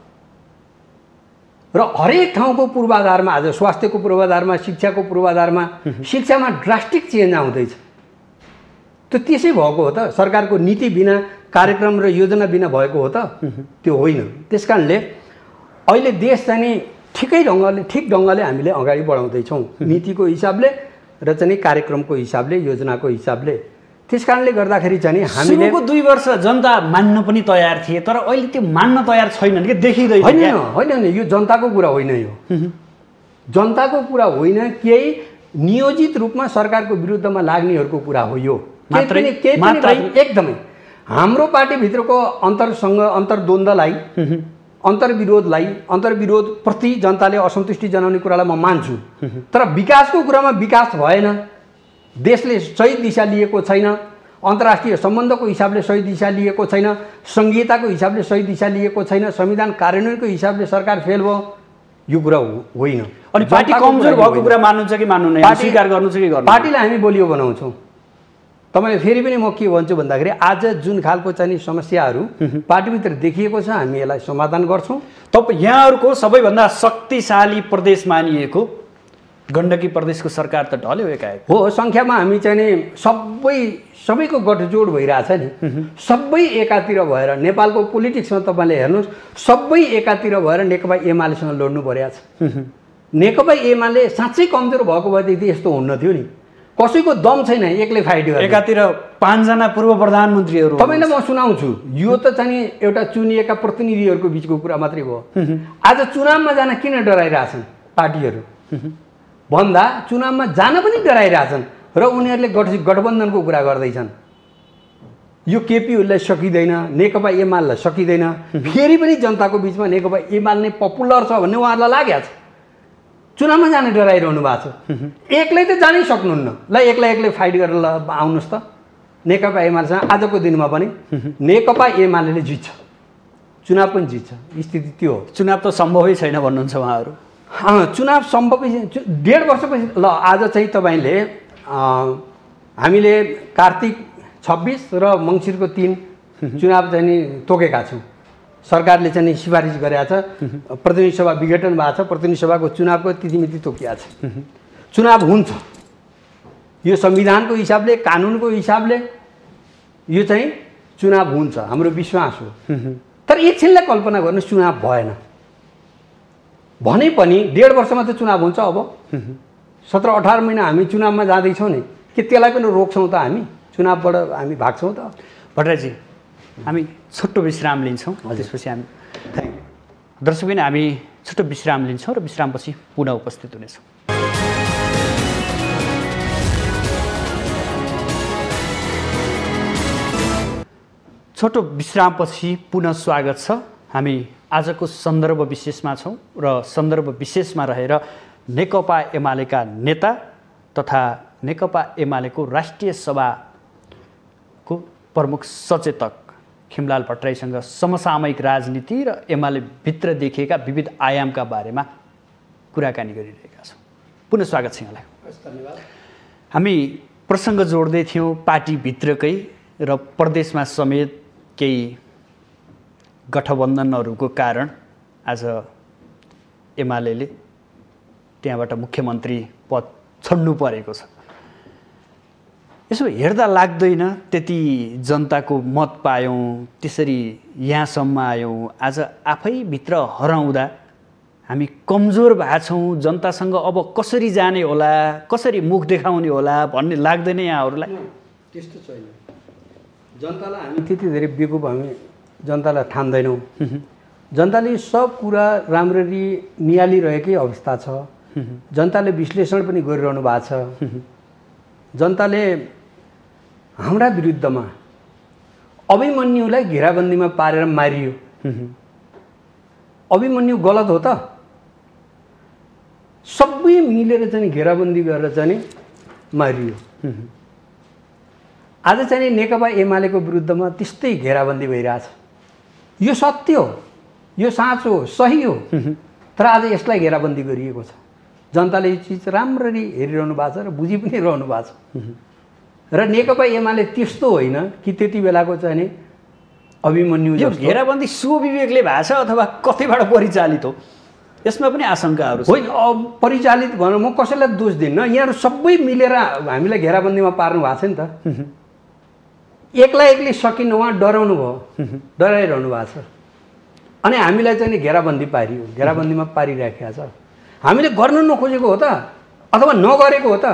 र हरेक ठाउँको पूर्वाधारमा आज स्वास्थ्यको पूर्वाधारमा, शिक्षाको पूर्वाधारमा, शिक्षामा ड्रास्टिक चेन्ज आउँदैछ, त्यो त्यसै भएको हो त। सरकारको नीति बिना, कार्यक्रम र योजना बिना भएको हो त? त्यो होइन। त्यस कारणले अहिले देश चाहिँ ठिक ढङ्गले हामीले अगाडि बढाउँदैछौँ, नीतिको हिसाबले र चाहिँ कार्यक्रमको हिसाबले, योजनाको हिसाबले। त्यस कारणले गर्दाखेरि चाहिँ हामीले 2 वर्ष जनता मान्न पनि तयार थिए, तर अहिले त्यो मान्न तयार छैनन् कि देखिँदैन। होइन, यो जनताको कुरा होइन, यो जनताको कुरा होइन, केही नियोजित रूपमा सरकारको विरुद्धमा लाग्नेहरूको कुरा हो। यो मात्रै एकदमै हाम्रो पार्टीभित्रको अन्तर्द्वन्द्वलाई, अन्तर्विरोधलाई, अन्तर्विरोधप्रति जनताले असन्तुष्टि जनाउने कुरालाई म मान्छु, तर विकासको कुरामा विकास भएन, देशले सही दिशा लिएको छैन, अन्तर्राष्ट्रिय सम्बन्धको हिसाबले सही दिशा लिएको छैन, संहिताको हिसाबले सही दिशा लिएको छैन, संविधान कार्यान्वयनको हिसाबले सरकार फेल भयो, यो कुरा होइन। अनि पार्टी कमजोर भएको कुरा मान्नुहुन्छ कि मान्नुहुन्न? स्वीकार गर्नुहुन्छ कि गर्नु? पार्टीलाई हामी बलियो बनाउँछौँ। तपाईँले फेरि पनि म के भन्छु भन्दाखेरि आज जुन खालको चाहिँ समस्याहरू पार्टीभित्र देखिएको छ हामी यसलाई समाधान गर्छौँ। तपाईँ यहाँहरूको सबैभन्दा शक्तिशाली प्रदेश मानिएको गण्डकी प्रदेशको सरकार त ढल्यो एकाएक हो। संख्यामा हामी चाहिँ नि सबैको गठजोड भइराछ नि, सबै एकातिर भएर नेपालको पोलिटिक्समा तपाईले हेर्नुस् सबै एकातिर भएर नेकपा एमालेसँग लड्नु पर्या छ। नेकपा एमाले साच्चै कमजोर भएको भएदेखि यस्तो हुन्न थियो नि, कसैको दम छैन एक्लै फाइट गर्ने। एकातिर पाँचजना पूर्व प्रधानमन्त्रीहरू तपाईलाई म सुनाउँछु, यो त चाहिँ एउटा चुनिएका प्रतिनिधिहरूको बीचको कुरा मात्रै हो। आज चुनावमा जान किन डराइराछन् पार्टीहरू भन्दा चुनावमा जान पनि डराइराछन् र उनीहरूले गठबन्धनको कुरा गर्दैछन्। यो केपीलाई सकिदैन, नेकपा एमालेलाई सकिदैन, फेरि पनि जनताको बीचमा नेकपा एमाले नै पपुलर छ भन्ने उहाँहरूलाई लागेको छ। चुनावमा जाने डराइरहनु भएको छ, एक्लै त जानै सक्नुहुन्न, ल एक्लै फाइट गरेर आउनुहोस् त। नेकपा एमालेसँग आजको दिनमा पनि नेकपा एमालेले जित्छ, चुनाव पनि जित्छ, स्थिति त्यो हो। चुनाव त सम्भवै छैन भन्नुहुन्छ उहाँहरू? चुनाव सम्भवै छैन। 1.5 वर्षपछि ल आज चाहिँ तपाईँले हामीले कार्तिक 26 र मङ्सिरको 3 चुनाव चाहिँ नि तोकेका छौँ। सरकारले चाहिँ सिफारिस गरेका छ, प्रतिनिधि सभा विघटन भएको छ, प्रतिनिधि सभाको चुनावको तिथिमिति तोकिया छ, चुनाव हुन्छ। यो संविधानको हिसाबले कानुनको हिसाबले यो चाहिँ चुनाव हुन्छ, हाम्रो विश्वास हो। तर एकछिनलाई कल्पना गर्नु चुनाव भएन भने पनि 1.5 वर्षमा त चुनाव हुन्छ। अब 17-18 महिना हामी चुनावमा जाँदैछौँ नि, कि त्यसलाई पनि रोक्छौँ त? हामी चुनावबाट हामी भाग्छौँ त? भट्टराईजी हामी छोटो विश्राम लिन्छौँ, त्यसपछि हामी दर्शकबिन हामी छोटो विश्राम लिन्छौँ र विश्रामपछि पुनः उपस्थित हुनेछौँ। छोटो विश्रामपछि पुनः स्वागत छ। हामी आजको सन्दर्भ विशेषमा छौँ र सन्दर्भ विशेषमा रहेर नेकपा एमालेका नेता तथा नेकपा एमालेको राष्ट्रिय सभाको प्रमुख सचेतक खिमलाल भट्टराईसँग समसामयिक राजनीति र एमाले भित्र देखिएका विविध आयामका बारेमा कुराकानी गरिरहेका छौँ। पुनः स्वागत छ यहाँलाई। धन्यवाद। हामी प्रसङ्ग जोड्दै थियौँ पार्टीभित्रकै र प्रदेशमा समेत केही गठबन्धनहरूको कारण आज एमाले त्यहाँबाट मुख्यमन्त्री पद छोड्नु परेको छ। यसो हेर्दा लाग्दैन त्यति जनताको मत पायौँ, त्यसरी यहाँसम्म आयौँ, आज आफैभित्र हराउँदा हामी कमजोर भएका छौँ, जनतासँग अब कसरी जाने होला, कसरी मुख देखाउने होला भन्ने लाग्दैन यहाँहरूलाई? त्यस्तो छैन, जनतालाई हामी त्यति धेरै बेकुफ हामी जनतालाई ठान्दैनौँ। जनताले सब कुरा राम्ररी नियालिरहेकै अवस्था छ, जनताले विश्लेषण पनि गरिरहनु भएको छ। जनताले हाम्रा विरुद्धमा अभिमन्युलाई घेराबन्दीमा पारेर मारियो, अभिमन्यु गलत हो त? सबै मिलेर चाहिँ घेराबन्दी गरेर चाहिँ मारियो। आज चाहिँ नेकपा एमालेको विरुद्धमा त्यस्तै घेराबन्दी भइरहेछ। यो सत्य हो, यो साँचो हो, सही हो, तर आज यसलाई घेराबन्दी गरिएको छ। जनताले यो चिज राम्ररी हेरिरहनु भएको छ र बुझि पनि रहनु भएको छ। र नेकपा एमाले त्यस्तो होइन कि त्यति बेलाको चाहिँ अभिमन्यु घेराबन्दी स्वविवेकले भएको छ अथवा कतैबाट परिचालित हो, यसमा पनि आशंकाहरू होइन? परिचालित भनेर म कसैलाई दोष दिन्न, यहाँहरू सबै मिलेर हामीलाई घेराबन्दीमा पार्नु भएको छ नि त। एक्लै सकिन्न, उहाँ डराउनु भयो, डराइरहनु भएको छ, अनि हामीलाई चाहिँ घेराबन्दी पारियो, घेराबन्दीमा पारिराखेको छ। हामीले गर्न नखोजेको हो त अथवा नगरेको हो त?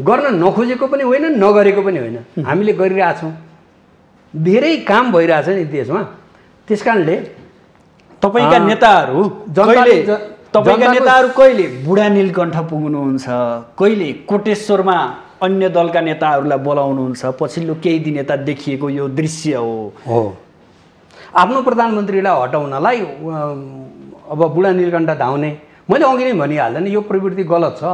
गर्न नखोजेको पनि होइन, नगरेको पनि होइन, हामीले गरिरहेछौँ। धेरै काम भइरहेछ नि देशमा। त्यस कारणले तपाईँका नेताहरू कहिले बुढा नीलकण्ठ पुग्नुहुन्छ, कहिले कोटेश्वरमा अन्य दलका नेताहरूलाई बोलाउनुहुन्छ, पछिल्लो केही दिन यता देखिएको यो दृश्य हो। आफ्नो प्रधानमन्त्रीलाई हटाउनलाई अब बुढा नीलकण्ठ धाउने, मैले अघि नै भनिहालेँ नि, यो प्रवृत्ति गलत छ।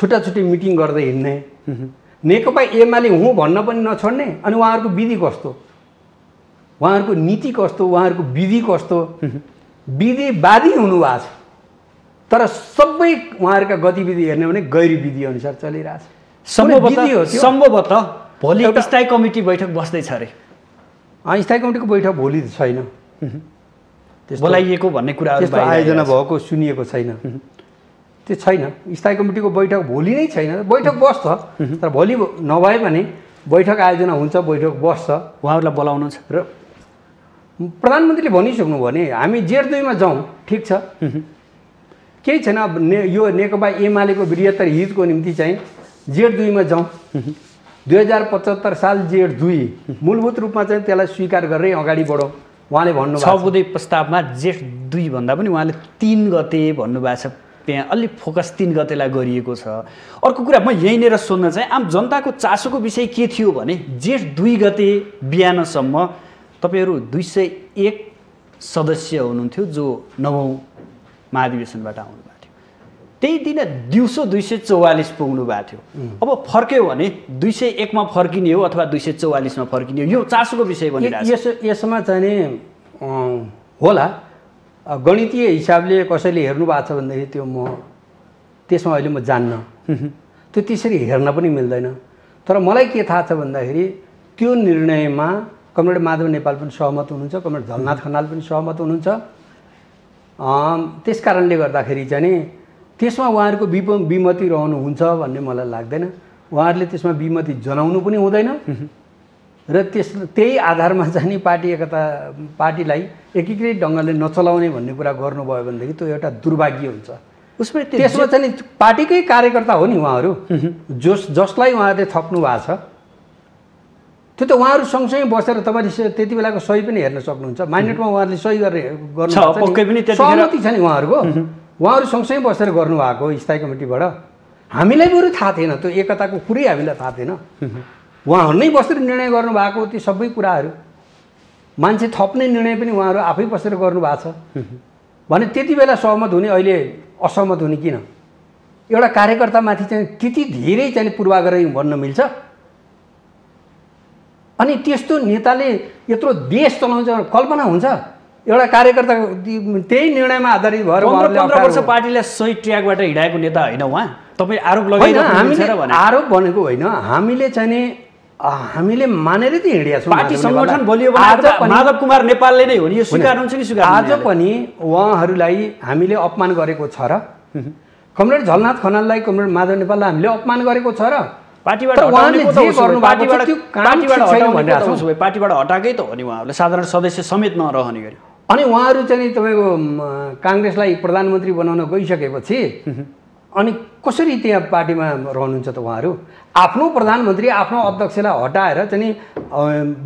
छुट्टा छुट्टी मिटिङ गर्दै हिँड्ने, नेकपा एमाले हुँ भन्न पनि नछोड्ने, अनि उहाँहरूको विधि कस्तो, उहाँहरूको नीति कस्तो, उहाँहरूको विधि कस्तो, विधिवादी हुनुभएको छ। तर सबै उहाँहरूका गतिविधि हेर्ने भने गैर विधि अनुसार चलिरहेछ। सम्भवतः भोलि स्थायी कमिटी बैठक बस्दैछ अरे? स्थायी कमिटीको बैठक भोलि छैन, बोलाइएको भन्ने कुरा आयोजना भएको सुनिएको छैन। त्यो छैन। स्थायी कमिटीको बैठक भोलि नै छैन, बैठक बस्छ तर भोलि नभए पनि बैठक आयोजना हुन्छ, बैठक बस्छ, उहाँहरूलाई बोलाउनु छ। र प्रधानमन्त्रीले भनिसक्नु भने हामी जेठ २ मा जाउँ, ठिक छ, केही छैन। अब यो नेकपा एमालेको ७२ हिजको निम्ति चाहिँ जेठ २ मा जाउँ, 2075 साल जेठ २ मूलभूत रूपमा चाहिँ त्यसलाई स्वीकार गरेर अगाडि बढौँ। उहाँले भन्नु भएको छ सबुदै प्रस्तावमा जेठ २ भन्दा पनि उहाँले ३ गते भन्नुभएको छ, त्यहाँ अलि फोकस ३ गतेलाई गरिएको छ। अर्को कुरा म यहीँनिर सोध्न चाहिँ आम जनताको चासोको विषय के थियो भने जेठ २ गते बिहानसम्म तपाईँहरू २०१ सदस्य हुनुहुन्थ्यो जो ९औं महाधिवेशनबाट आउनुभएको थियो, त्यही दिन दिउँसो २४४ पुग्नु भएको थियो। अब फर्क्यो भने २०१ मा फर्किने हो अथवा २४४ मा फर्किने हो, यो चासोको विषय भनिरहेको छ। यसमा चाहिँ होला गणितीय हिसाबले कसैले हेर्नु भएको छ भन्दाखेरि त्यो म त्यसमा अहिले म जान्न, त्यो त्यसरी हेर्न पनि मिल्दैन। तर मलाई के थाहा छ भन्दाखेरि त्यो निर्णयमा कमरेड माधव नेपाल पनि सहमत हुनुहुन्छ, कमरेड झलनाथ खनाल पनि सहमत हुनुहुन्छ। त्यस कारणले गर्दाखेरि चाहिँ त्यसमा उहाँहरूको विमति रहनुहुन्छ भन्ने मलाई लाग्दैन। उहाँहरूले त्यसमा विमति जनाउनु पनि हुँदैन र त्यही आधारमा चाहिँ पार्टी एकता पार्टीलाई एकीकृत ढङ्गले नचलाउने भन्ने कुरा गर्नुभयो भनेदेखि त्यो एउटा दुर्भाग्य हुन्छ। उसमा त्यसमा चाहिँ पार्टीकै कार्यकर्ता हो नि उहाँहरू, जसलाई उहाँहरूले थप्नु भएको छ त्यो त उहाँहरू सँगसँगै बसेर तपाईँले त्यति बेलाको सही पनि हेर्न सक्नुहुन्छ। माइनेटमा उहाँहरूले सही गर्ने सहमति छ नि उहाँहरूको, उहाँहरू सँगसँगै बसेर गर्नुभएको स्थायी कमिटीबाट। हामीलाई बरु थाहा थिएन, त्यो एकताको कुरै हामीलाई थाहा थिएन। उहाँहरू नै बसेर निर्णय गर्नुभएको ती सबै कुराहरू, मान्छे थप्ने निर्णय पनि उहाँहरू आफै बसेर गर्नुभएको छ भने त्यति बेला सहमत हुने अहिले असहमत हुने किन? एउटा कार्यकर्तामाथि चाहिँ त्यति धेरै चाहिँ पूर्वाग्रह भन्न मिल्छ? अनि त्यस्तो नेताले यत्रो देश चलाउँछ कल्पना हुन्छ? एउटा कार्यकर्ता त्यही निर्णयमा आधारित भएर १५ वर्ष पार्टीलाई सही ट्र्याकबाट हिँडाएको नेता होइन उहाँ, तपाईँ आरोप लगाइदिनु। आरोप भनेको होइन, हामीले चाहिँ हामीले मानेर त हिँडिया छौँ। पार्टी संगठन बलियो भने माधव कुमार नेपालले नै हो नि, यो स्वीकार्नुहुन्छ कि स्वीकार्नुहुन्छ? आज पनि उहाँहरूलाई हामीले अपमान गरेको छ र कमरेड झलनाथ खनाललाई, कमरेड माधव नेपाललाई हामीले अपमान गरेको छ र पार्टीबाट हटाएकै त हो नि उहाँहरूले, साधारण सदस्य समेत नरहने गरी। अनि उहाँहरू चाहिँ तपाईँको काङ्ग्रेसलाई प्रधानमन्त्री बनाउन गइसकेपछि अनि कसरी त्यहाँ पार्टीमा रहनुहुन्छ त उहाँहरू? आफ्नो प्रधानमन्त्री आफ्नो अध्यक्षलाई हटाएर चाहिँ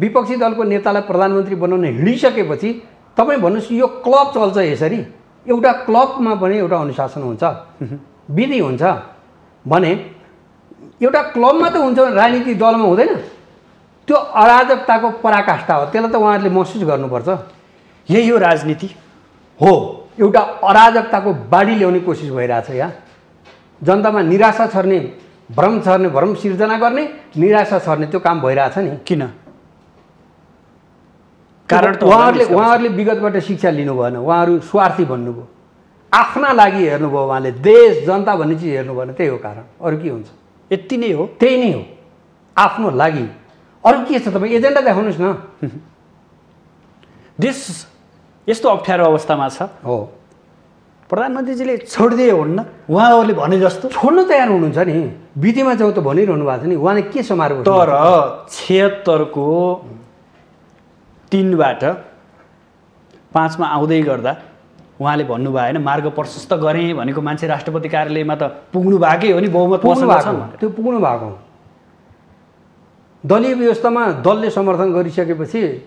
विपक्षी दलको नेतालाई प्रधानमन्त्री बनाउन हिँडिसकेपछि तपाईँ भन्नुहोस् यो क्लब चल्छ यसरी? एउटा क्लबमा पनि एउटा अनुशासन हुन्छ, विधि हुन्छ भने एउटा क्लबमा त हुन्छ, राजनीतिक दलमा हुँदैन? त्यो अराजकताको पराकाष्ठा हो, त्यसलाई त उहाँहरूले महसुस गर्नुपर्छ। यही हो राजनीति हो, एउटा अराजकताको बाढी ल्याउने कोसिस भइरहेछ। यहाँ जनतामा निराशा छर्ने, भ्रम छर्ने, भ्रम सिर्जना गर्ने, निराशा छर्ने त्यो काम भइरहेछ नि। किन? कारण उहाँहरूले विगतबाट शिक्षा लिनु भएन, उहाँहरू स्वार्थी भन्नुभयो, आफ्ना लागि हेर्नुभयो, उहाँले देश जनता भन्ने चिज हेर्नु भएन, त्यही हो कारण, अरू के हुन्छ? यति नै हो, त्यही नै हो, आफ्नो लागि। अरू के छ? तपाईँ एजेन्डा देखाउनुहोस् न। देश यस्तो अप्ठ्यारो अवस्थामा छ हो, प्रधानमन्त्रीजीले छोडिदिए हुन्न? उहाँहरूले भने जस्तो छोड्नु तयार हुनुहुन्छ नि, विधिमा जाउँ त भनिरहनु भएको छ नि, उहाँले के समारोह? तर ७६को ३बाट ५मा आउँदै गर्दा उहाँले भन्नुभयो होइन मार्ग प्रशस्त गरेँ भनेको मान्छे राष्ट्रपति कार्यालयमा त पुग्नु भएकै हो नि, बहुमत त्यो पुग्नु भएको हो। दलीय व्यवस्थामा दलले समर्थन गरिसकेपछि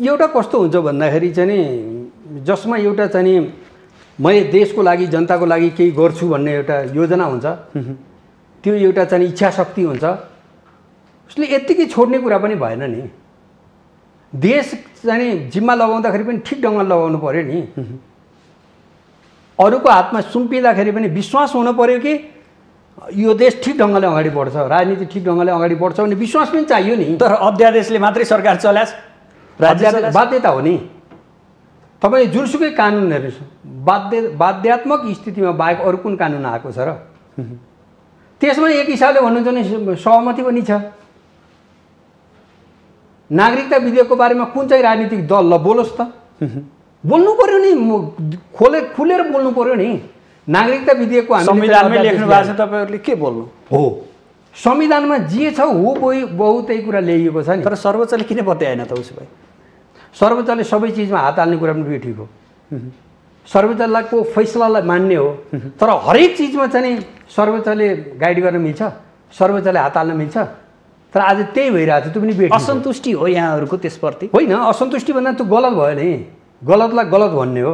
एउटा कस्तो हुन्छ भन्दाखेरि चाहिँ जसमा एउटा चाहिँ मैले देशको लागि जनताको लागि केही गर्छु भन्ने एउटा योजना हुन्छ, त्यो एउटा चाहिँ इच्छा शक्ति हुन्छ, उसले यत्तिकै छोड्ने कुरा पनि भएन नि। देश चाहिँ जिम्मा लगाउँदाखेरि पनि ठिक ढङ्गले लगाउनु पर्यो नि, अरूको हातमा सुम्पिँदाखेरि पनि विश्वास हुनु पर्यो कि यो देश ठिक ढङ्गले अगाडि बढ्छ, राजनीति ठिक ढङ्गले अगाडि बढ्छ भने विश्वास पनि चाहियो नि। तर अध्यादेशले मात्रै सरकार चलास, राज्य बाध्यता हो नि। तपाईँ जुनसुकै कानुन हेर्नुहोस्, बाध्यात्मक स्थितिमा बाहेक अरू कुन कानुन आएको छ र? त्यसमा एक हिसाबले भन्नुहुन्छ नि सहमति पनि छ। नागरिकता विधेयकको बारेमा कुन चाहिँ राजनीतिक दल ल बोलोस् त, बोल्नु पर्यो नि, खोलेर बोल्नु पर्यो नि। नागरिकता विधेयक को संविधानमै लेख्नु भएको छ, तपाईहरुले के बोल्नु हो? संविधानमा जे छ हो बहुतै कुरा ल्याइएको छ नि, तर सर्वोच्चले किन बताएन त? उसो भए सर्वोच्चले सबै चीजमा हात हाल्ने कुरा पनि ठिक हो, सर्वोच्चको फैसलालाई मान्ने हो, तर हरेक चीजमा चाहिँ सर्वोच्चले गाइड गर्न मिल्छ, सर्वोच्चले हात हाल्न मिल्छ? तर आज त्यही भइरहेछ। त्यो पनि बेटी असन्तुष्टि हो यहाँहरुको त्यसप्रति होइन? असन्तुष्टि भन्दा त गलत भयो नि, गलतलाई गलत भन्ने हो।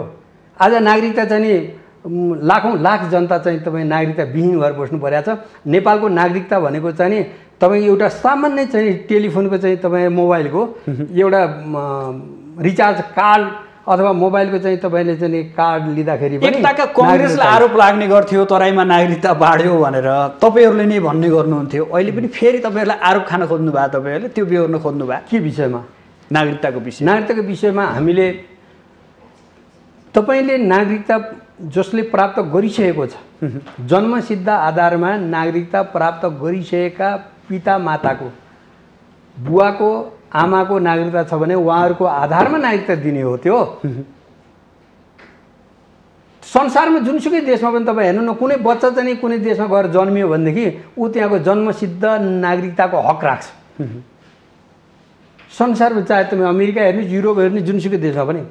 आज नागरिकता चाहिँ लाखौं लाख जनता चाहिँ तपाई नागरिकता विहीन भएर बस्नु परेको छ। नेपालको नागरिकता भनेको चाहिँ तपाई एउटा सामान्य चाहिँ टेलिफोनको चाहिँ तपाई मोबाइलको एउटा रिचार्ज कार्ड अथवा मोबाइलको चाहिँ तपाईले चाहिँ कार्ड लिदाखेरि पनि एकताका कांग्रेसलाई आरोप लाग्ने गर्थ्यो तराईमा नागरिकता बाढ्यो भनेर, तपाईहरुले नै भन्ने गर्नुहुन्थ्यो। अहिले पनि फेरि तपाईहरुलाई आरोप खान खोज्नु भा, तपाईहरुले त्यो बेहोर्न खोज्नु भा के विषयमा? नागरिकताको विषय, नागरिकताको विषयमा हामीले तपाईले नागरिकता जसले प्राप्त गरिसकेको छ जन्मसिद्ध आधारमा नागरिकता प्राप्त गरिसकेका पिता माताको बुवाको आमाको नागरिकता छ भने उहाँहरुको आधारमा नागरिकता दिने हो। त्यो संसारमा जुनसुकै देशमा पनि तपाईं हेर्नु न, कुनै बच्चा चाहिँ कुनै देशमा गएर जन्मियो भनेदेखि ऊ त्यहाँको जन्मसिद्ध नागरिकताको हक राख्छ। संसारमा चाहे तपाईं अमेरिका हेर्नु, युरोप हेर्नु, जुनसुकै देशमा पनि।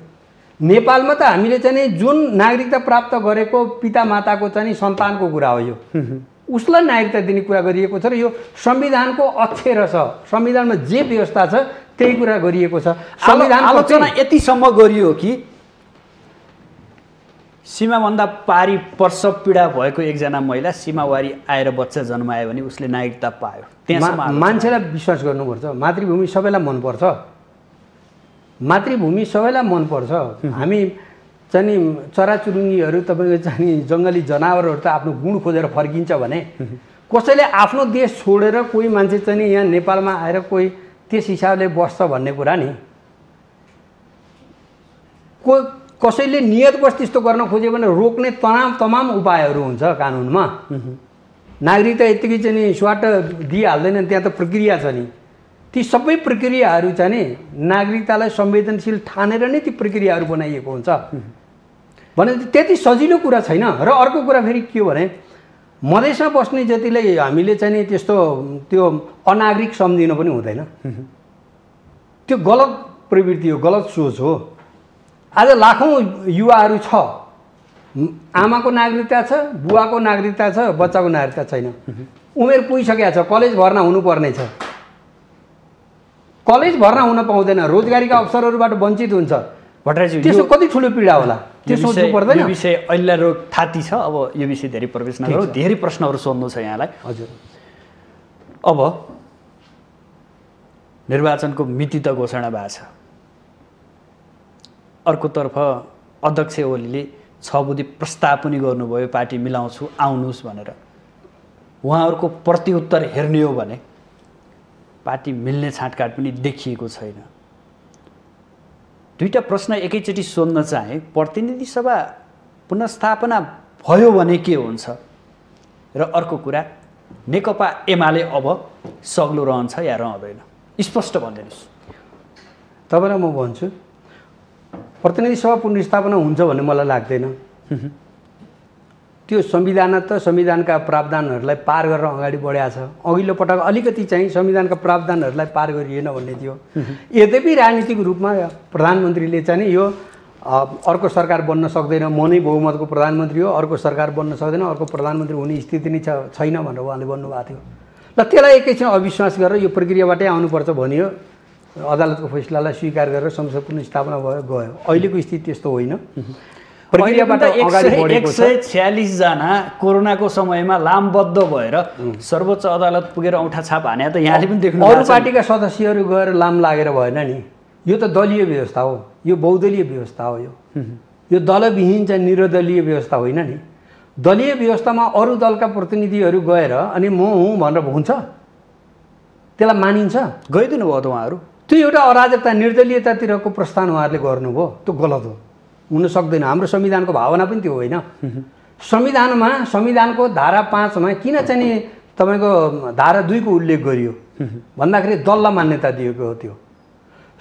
नेपालमा त हामीले चाहिँ जुन नागरिकता प्राप्त गरेको पिता माताको चाहिँ सन्तानको कुरा हो, यो उसलाई नागरिकता दिने कुरा गरिएको छ र यो संविधानको अक्षर छ। संविधानमा जे व्यवस्था छ त्यही कुरा गरिएको छ। संविधान आलोचना यतिसम्म गरियो कि सीमाभन्दा पारी प्रसव पीडा भएको एकजना महिला सीमावारी आएर बच्चा जन्मायो भने उसले नागरिकता पायो। त्यहाँ मान्छेलाई विश्वास गर्नुपर्छ। मातृभूमि सबैलाई मनपर्छ, मातृभूमि सबैलाई मनपर्छ। हामी चाहिँ चराचुरुङ्गीहरु तपाईको चाहिँ जंगली जनावरहरु त आफ्नो गुण खोजेर फर्किन्छ भने कसैले आफ्नो देश छोडेर कोही मान्छे चाहिँ यहाँ नेपालमा आएर कोही त्यस हिसाबले बस्छ भन्ने कुरा नि। कसैले नियतवश त्यस्तो गर्न खोज्यो भने रोक्ने तमाम उपायहरु हुन्छ कानूनमा। नागरिकता यतिकै चाहिँ स्वाट दिइहाल्दैन, त्यहाँ त प्रक्रिया छ नि। ती सबै प्रक्रियाहरु चाहिँ नागरिकतालाई संवेदनशील ठानेर नै ती प्रक्रियाहरु बनाइएको हुन्छ भने त्यति सजिलो कुरा छैन। र अर्को कुरा फेरि के हो भने मधेसमा बस्ने जतिले हामीले चाहिँ त्यस्तो त्यो अनागरिक सम्झिनु पनि हुँदैन। त्यो गलत प्रवृत्ति हो, गलत सोच हो। आज लाखौं युवाहरु छ आमाको नागरिकता छ, बुवाको नागरिकता छ, बच्चाको नागरिकता छैन। उमेर पुगिसकेको छ, कलेज भर्ना हुनुपर्ने छ, कलेज भर्ना हुन पाउँदैन, रोजगारीका अवसरहरुबाट वञ्चित हुन्छ। भट्टराईजी त्यसो कति ठूलो पीडा होला, त्यो सोच्नु पर्दैन। यो विषय अहिले रोग थाती छ, अब यो विषय धेरै प्रवेश नगरौ। धेरै प्रश्नहरु सोध्नु छ यहाँलाई। हजुर, अब निर्वाचनको मिति त घोषणा भएको छ, अर्कोतर्फ अध्यक्ष ओलीले ६ बुँदे प्रस्ताव पनि गर्नुभयो पार्टी मिलाउँछु आउनुस् भनेर। उहाँहरुको प्रतिउत्तर हेर्ने हो भने पार्टी मिल्ने छाटकाट पनि देखिएको छैन। दुईटा प्रश्न एकैचोटी सोध्न चाहे। प्रतिनिधि सभा पुनर्स्थापना भयो भने के हुन्छ? र अर्को कुरा, नेकपा एमाले अब सग्लो रहन्छ या रहँदैन? स्पष्ट भनिदिनुस्। तपाईलाई म भन्छु, प्रतिनिधि सभा पुनर्स्थापना हुन्छ भन्ने मलाई लाग्दैन। त्यो संविधान त संविधानका प्रावधानहरुलाई पार गरेर अगाडि बढ्या छ। अघिल्लो पटक अलिकति चाहिँ संविधानका प्रावधानहरुलाई पार गरिएन भन्ने थियो। यद्यपि राजनीतिक रूपमा प्रधानमन्त्रीले चाहिँ यो अर्को सरकार बन्न सक्दैन, म नै बहुमतको प्रधानमन्त्री हो, अर्को सरकार बन्न सक्दैन, अर्को प्रधानमन्त्री हुने स्थिति नै छैन भनेर उहाँले भन्नुभएको थियो। ल त्यसलाई एकैछिन अविश्वास गरेर यो प्रक्रियाबाटै आउनुपर्छ भनियो। अदालतको फैसलालाई स्वीकार गरेर संसद पुनर्स्थापना भयो, गयो। अहिलेको स्थिति त्यस्तो होइन। 146 जना कोरोनाको समयमा लामबद्ध भएर सर्वोच्च अदालत पुगेर औँठा छाप हाने त यहाँले पनि देख्नु। अरू पार्टीका सदस्यहरू गएर लाम लागेर भएन नि। यो त दलीय व्यवस्था हो, यो बहुदलीय व्यवस्था हो, यो दलविहीन चाहिँ निरदलीय व्यवस्था होइन नि। दलीय व्यवस्थामा अरू दलका प्रतिनिधिहरू गएर अनि म हुँ भनेर हुन्छ, त्यसलाई मानिन्छ। गइदिनु भयो त उहाँहरू। त्यो एउटा अराजकता निर्दलीयतातिरको प्रस्थान उहाँहरूले गर्नुभयो, त्यो गलत हो, हुन सक्दैन। हाम्रो संविधानको भावना पनि त्यो होइन। संविधानमा संविधानको धारा 5मा किन चाहिँ तपाईको धारा 2 को उल्लेख गरियो भन्दाखेरि दललाई मान्यता दिएको हो। त्यो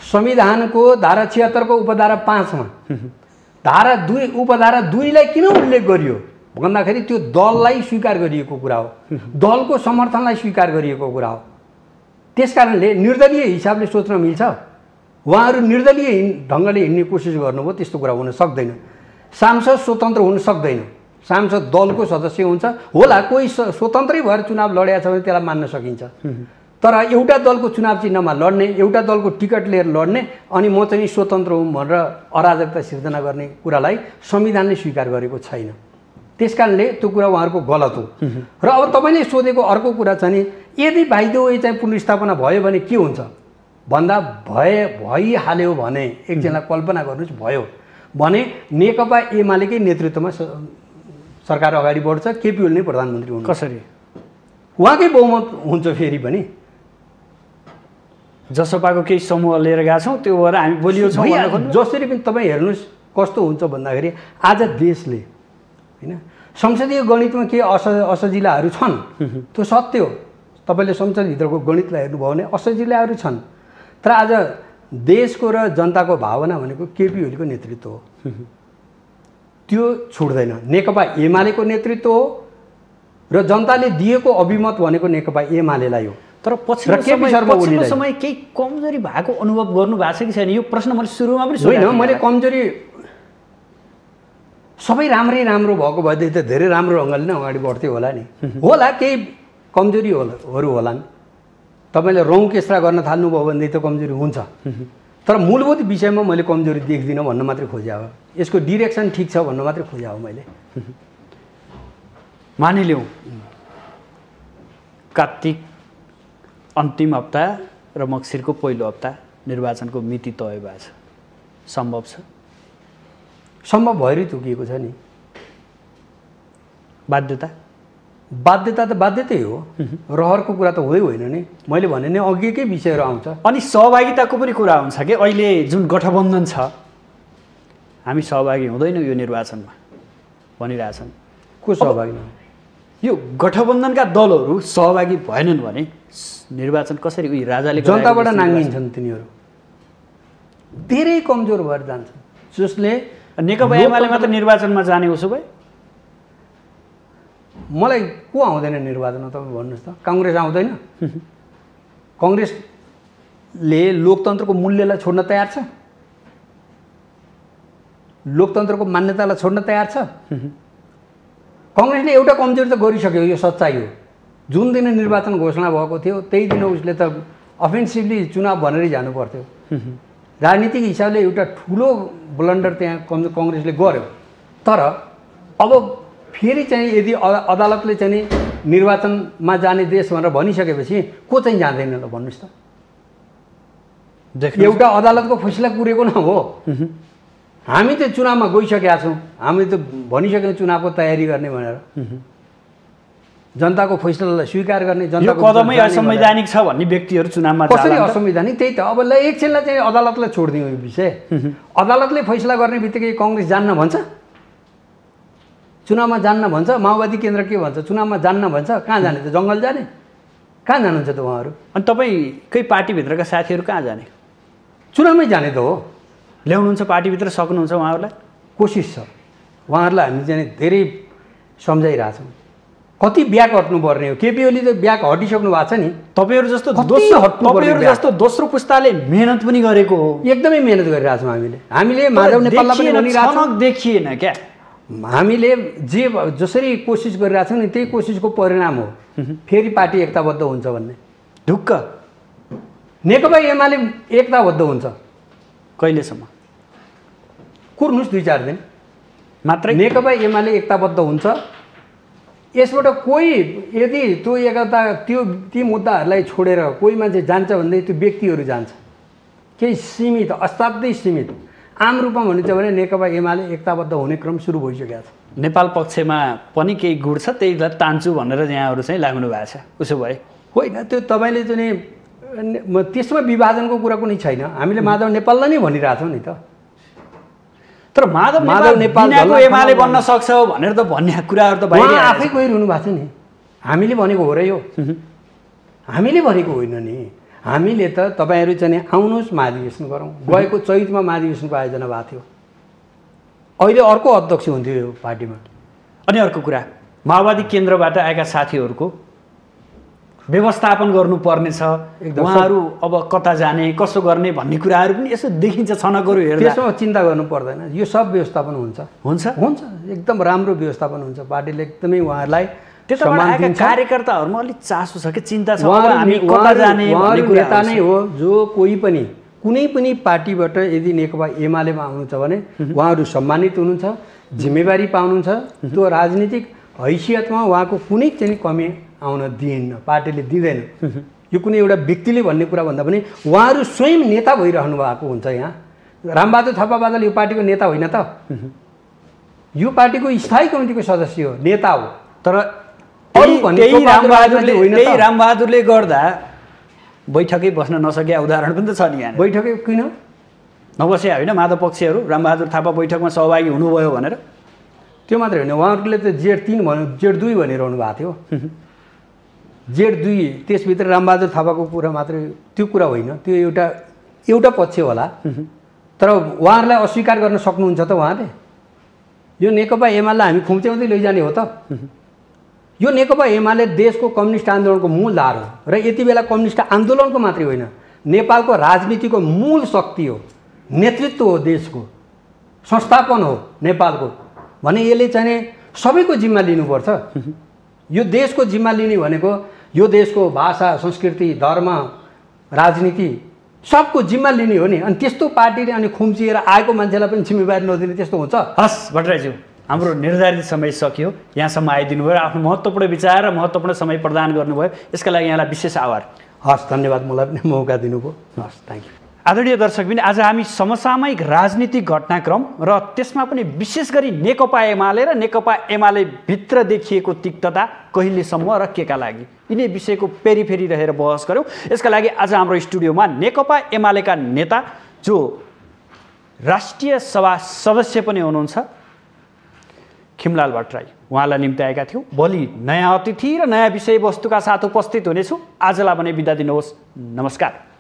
संविधानको धारा 76 को उपधारा 5 मा धारा 2 उपधारा 2 लाई किन उल्लेख गरियो? भन्दाखेरि त्यो दललाई स्वीकार गरिएको कुरा हो, दलको समर्थनलाई स्वीकार गरिएको कुरा हो। त्यसकारणले निर्दलीय हिसाबले सोच्न मिल्छ, उहाँहरु निर्दलीय ढंगले हिड्ने कोसिस गर्नुभयो त्यस्तो कुरा हुन सक्दैन। सांसद स्वतन्त्र हुन सक्दैन, सांसद दलको सदस्य हुन्छ। होला कोही स्वतन्त्रै भएर चुनाव लड्या छ भने त्यसलाई मान्न सकिन्छ, तर एउटा दलको चुनाव चिन्हमा लड्ने, एउटा दलको टिकट लिएर लड्ने अनि म चाहिँ स्वतन्त्र हुँ भनेर अराजकता सिर्जना गर्ने कुरालाई संविधानले स्वीकार गरेको छैन। त्यसकारणले त्यो कुरा उहाँहरुको गलत हो। र अब तपाईले सोधेको अर्को कुरा चाहिँ यदि बाइ द वे चाहिँ पुनर्स्थापना भयो भने के हुन्छ भन्दा भइहाल्यो भने एकजना कल्पना गर्नुस् भयो भने नेकपा एमालेकै नेतृत्वमा सरकार अगाडि बढ्छ, केपी ओली नै प्रधानमन्त्री हुनुहुन्छ। कसरी? उहाँकै बहुमत हुन्छ। फेरि पनि जसपाको केही समूह लिएर गएका छौँ, त्यो भएर हामी बोलियो छौँ। जसरी पनि तपाईँ हेर्नुस् कस्तो हुन्छ भन्दाखेरि आज देशले हैन संसदीय गणितमा के असजिलाहरू छन् त्यो सत्य हो। तपाईले संसदभित्रको गणितलाई हेर्नुभयो भने असजिलाहरू छन्, तर आज देशको र जनताको भावना भनेको केपी ओलीको नेतृत्व हो, त्यो छुट्दैन। नेकपा एमालेको नेतृत्व हो र जनताले दिएको अभिमत भनेको नेकपा एमालेलाई हो। तर पछिल्लो समय केही कमजोरी भएको अनुभव गर्नु भएको छ कि छैन? यो प्रश्न मैले सुरुमा पनि सोधेन। मैले कमजोरी सबै राम्रो भएको भएदेखि त धेरै राम्रो ढङ्गले नै अगाडि बढ्थ्यो होला नि। होला केही कमजोरीहरू होलान्, तपाईले रौँ केस्रा गर्न थाल्नुभयो भनेदेखि त कमजोरी हुन्छ, तर मूलभूत विषयमा मैले कमजोरी देख्दिनँ भन्न मात्रै खोजेको हो। यसको डिरेक्सन ठिक छ भन्न मात्रै खोजेको हो। मैले मानिलिउँ कार्तिक अन्तिम हप्ता र मक्सिरको पहिलो हप्ता निर्वाचनको मिति तय भएको छ, सम्भव छ? सम्भव भएरै तोकिएको छ नि। बाध्यता बाध्यता त बाध्यतै हो, रहरको कुरा त हुँदै होइन नि। मैले भने नि अघिकै विषयहरू आउँछ अनि सहभागिताको पनि कुरा आउँछ कि अहिले जुन गठबन्धन छ हामी सहभागी हुँदैनौँ यो निर्वाचनमा भनिरहेछन्। को सहभागी? यो गठबन्धनका दलहरू सहभागी भएनन् भने निर्वाचन कसरी? उही राजाले जनताबाट नाङ्गिन्छन्, तिनीहरू धेरै कमजोर भएर जान्छन्। जसले नेकपा एमालेमा त निर्वाचनमा जाने उसो भए मलाई को आउँदैन निर्वाचनमा? तपाईँ भन्नुहोस् त, काङ्ग्रेस आउँदैन? काङ्ग्रेसले लोकतन्त्रको मूल्यलाई छोड्न तयार छ, लोकतन्त्रको मान्यतालाई छोड्न तयार छ। काङ्ग्रेसले एउटा कमजोरी त गरिसक्यो, यो सच्चाइ हो। जुन दिन निर्वाचन घोषणा भएको थियो त्यही दिन उसले त अफेन्सिभली चुनाव भनेरै जानुपर्थ्यो। राजनीतिक हिसाबले एउटा ठुलो ब्लन्डर त्यहाँ काङ्ग्रेसले गर्यो। तर अब फेरि चाहिँ यदि अदालतले चाहिँ निर्वाचनमा जाने देश भनेर भनिसकेपछि को चाहिँ जाँदैन ल भन्नुहोस् त? एउटा अदालतको फैसला कुरेको न हो। हामी त चुनावमा गइसकेका छौँ, हामी त भनिसक्यौँ चुनावको तयारी गर्ने भनेर। जनताको फैसलालाई स्वीकार गर्ने, जनताको कदमै असंवैधानिक छ भन्ने व्यक्तिहरू चुनावमा कसरी असंवैधानिक? त्यही त। अब एकछिनलाई चाहिँ अदालतलाई छोडिदिउँ यो विषय। अदालतले फैसला गर्ने बित्तिकै काङ्ग्रेस जान्न भन्छ, चुनावमा जान्न भन्छ, माओवादी केन्द्र के भन्छ चुनावमा जान्न भन्छ। कहाँ जाने त? जङ्गल जाने? कहाँ जानुहुन्छ त उहाँहरू? अनि तपाईँकै पार्टीभित्रका साथीहरू कहाँ जाने? चुनावमै जाने त हो। ल्याउनुहुन्छ पार्टीभित्र, सक्नुहुन्छ उहाँहरूलाई? कोसिस छ उहाँहरूलाई। हामी चाहिँ धेरै सम्झाइरहेछौँ। कति ब्याक हट्नुपर्ने हो? केपी ओली त ब्याक हटिसक्नु भएको छ नि। तपाईँहरू जस्तो दोस्रो पुस्ताले मेहनत पनि गरेको हो, एकदमै मेहनत गरिरहेछौँ हामीले। माधव नेपाललाई पनि छनक देखिएन क्या? हामीले जसरी कोसिस गरिरहेछौँ नि त्यही कोसिसको परिणाम हो फेरि पार्टी एकताबद्ध हुन्छ भन्ने। ढुक्क नेकपा एमाले एकताबद्ध हुन्छ कहिलेसम्म? कुर्नुहोस् 2-4 दिन मात्रै। नेकपा एमाले एकताबद्ध हुन्छ। यसबाट कोही यदि त्यो एकता ती मुद्दाहरूलाई छोडेर कोही मान्छे जान्छ भन्दै त्यो व्यक्तिहरू जान्छ। केही सीमित, असाध्यै सीमित आम रूपमा भनिन्छ भने नेकपा एमाले एकताबद्ध हुने क्रम सुरु भइसकेको छ। नेपाल पक्षमा पनि केही गुण छ, त्यही तान्छु भनेर यहाँहरू चाहिँ लाग्नु भएको छ। उसो भए होइन, त्यो तपाईँले चाहिँ त्यसमा विभाजनको कुरा कुनै छैन। हामीले माधव नेपाललाई नै भनिरहेछौँ नि त। तर माधव नेपाल एमाले बन्न सक्छ भनेर त भन्ने कुराहरू त बाहिर आफै गइरहनु भएको छ नि। हामीले भनेको हो र यो, हामीले भनेको होइन नि। हामीले त तपाईँहरू चाहिँ आउनुहोस् महाधिवेशन गरौँ, गएको चैतमा महाधिवेशनको आयोजना भएको थियो। अहिले अर्को अध्यक्ष हुन्थ्यो यो पार्टीमा, अनि अर्को कुरा माओवादी केन्द्रबाट आएका साथीहरुको व्यवस्थापन गर्नुपर्ने छ। उहाँहरु अब कता जाने कसो गर्ने भन्ने कुराहरु पनि यसो देखिन्छ छनकहरु हेर्दा। त्यसमा चिन्ता गर्नु पर्दैन, यो सब व्यवस्थापन हुन्छ हुन्छ हुन्छ, एकदम राम्रो व्यवस्थापन हुन्छ। पार्टीले एकदमै उहाँहरुलाई त्यताबाट आएका कार्यकर्ताहरुमा अलि चासो छ के चिन्ता छ हामी कता जाने भन्ने कुरा नै हो। जो कोही पनि कुनै पनि पार्टीबाट यदि नेकपा एमालेमा आउनुहुन्छ भने उहाँहरु सम्मानित हुनुहुन्छ, जिम्मेवारी पाउनुहुन्छ, त्यो राजनीतिक हैसियतमा उहाँको कुनै चाहिँ कमी आउन दिएन, पार्टीले दिँदैन। यो कुनै एउटा व्यक्तिले भन्ने कुरा भन्दा पनि उहाँहरु स्वयं नेता भइरहनु भएको हुन्छ। यहाँ रामबाबु थापा बादल यो पार्टीको नेता होइन त, यो पार्टीको स्थायी कमिटीको सदस्य हो, नेता हो। तर रामबहादुरले गर्दा बैठकै बस्न नसकेका उदाहरण पनि त छ नि। यहाँ बैठकै किन नबसे होइन माधव पक्षहरू, रामबहादुर थापा बैठकमा सहभागी हुनुभयो भनेर, त्यो मात्रै होइन उहाँहरूले त जेठ 3 भन्यो जेठ 2 भनिरहनु भएको थियो। जेठ 2 त्यसभित्र रामबहादुर थापाको कुरा मात्रै त्यो कुरा होइन, त्यो एउटा एउटा पक्ष होला। तर उहाँहरूलाई अस्वीकार गर्न सक्नुहुन्छ त उहाँले? यो नेकपा एमाले हामी खुम्च्याउँदै लैजाने हो त? यो नेकपा एमाले देशको कम्युनिस्ट आन्दोलनको मूल धार हो र यति बेला कम्युनिस्ट आन्दोलनको मात्रै होइन नेपालको राजनीतिको मूल शक्ति हो, नेतृत्व हो, देशको संस्थापन हो नेपालको। भने यसले चाहिँ सबैको जिम्मा लिनुपर्छ। यो देशको जिम्मा लिने भनेको यो देशको भाषा, संस्कृति, धर्म, राजनीति सबको जिम्मा लिने हो नि। अनि त्यस्तो पार्टीले अनि खुम्चिएर आएको मान्छेलाई पनि जिम्मेवारी नदिने त्यस्तो हुन्छ? हस् भट्टराईज्यू, हाम्रो निर्धारित समय सकियो, यहाँसम्म आइदिनु भयो, आफ्नो महत्त्वपूर्ण विचार र महत्त्वपूर्ण समय प्रदान गर्नुभयो, यसका लागि यहाँलाई विशेष आभार। हस्, धन्यवाद मलाई पनि मौका दिनुभयो। हस्, थ्याङ्क यू। आदरणीय दर्शकबिन, आज हामी समसामयिक राजनीतिक घटनाक्रम र त्यसमा पनि विशेष गरी नेकपा एमाले र नेकपा एमाले भित्र देखिएको तिक्तता कहिलेसम्म र केका लागि, यिनै विषयको पेरिफेरी रहेर बहस गऱ्यौँ। यसका लागि आज हाम्रो स्टुडियोमा नेकपा एमालेका नेता जो राष्ट्रियसभा सदस्य पनि हुनुहुन्छ खिमलाल भट्टराई, उहाँलाई निम्त्याएका थियौँ। भोलि नयाँ अतिथि र नयाँ विषयवस्तुका साथ उपस्थित हुनेछु। आजलाई भने बिदा दिनुहोस्। नमस्कार।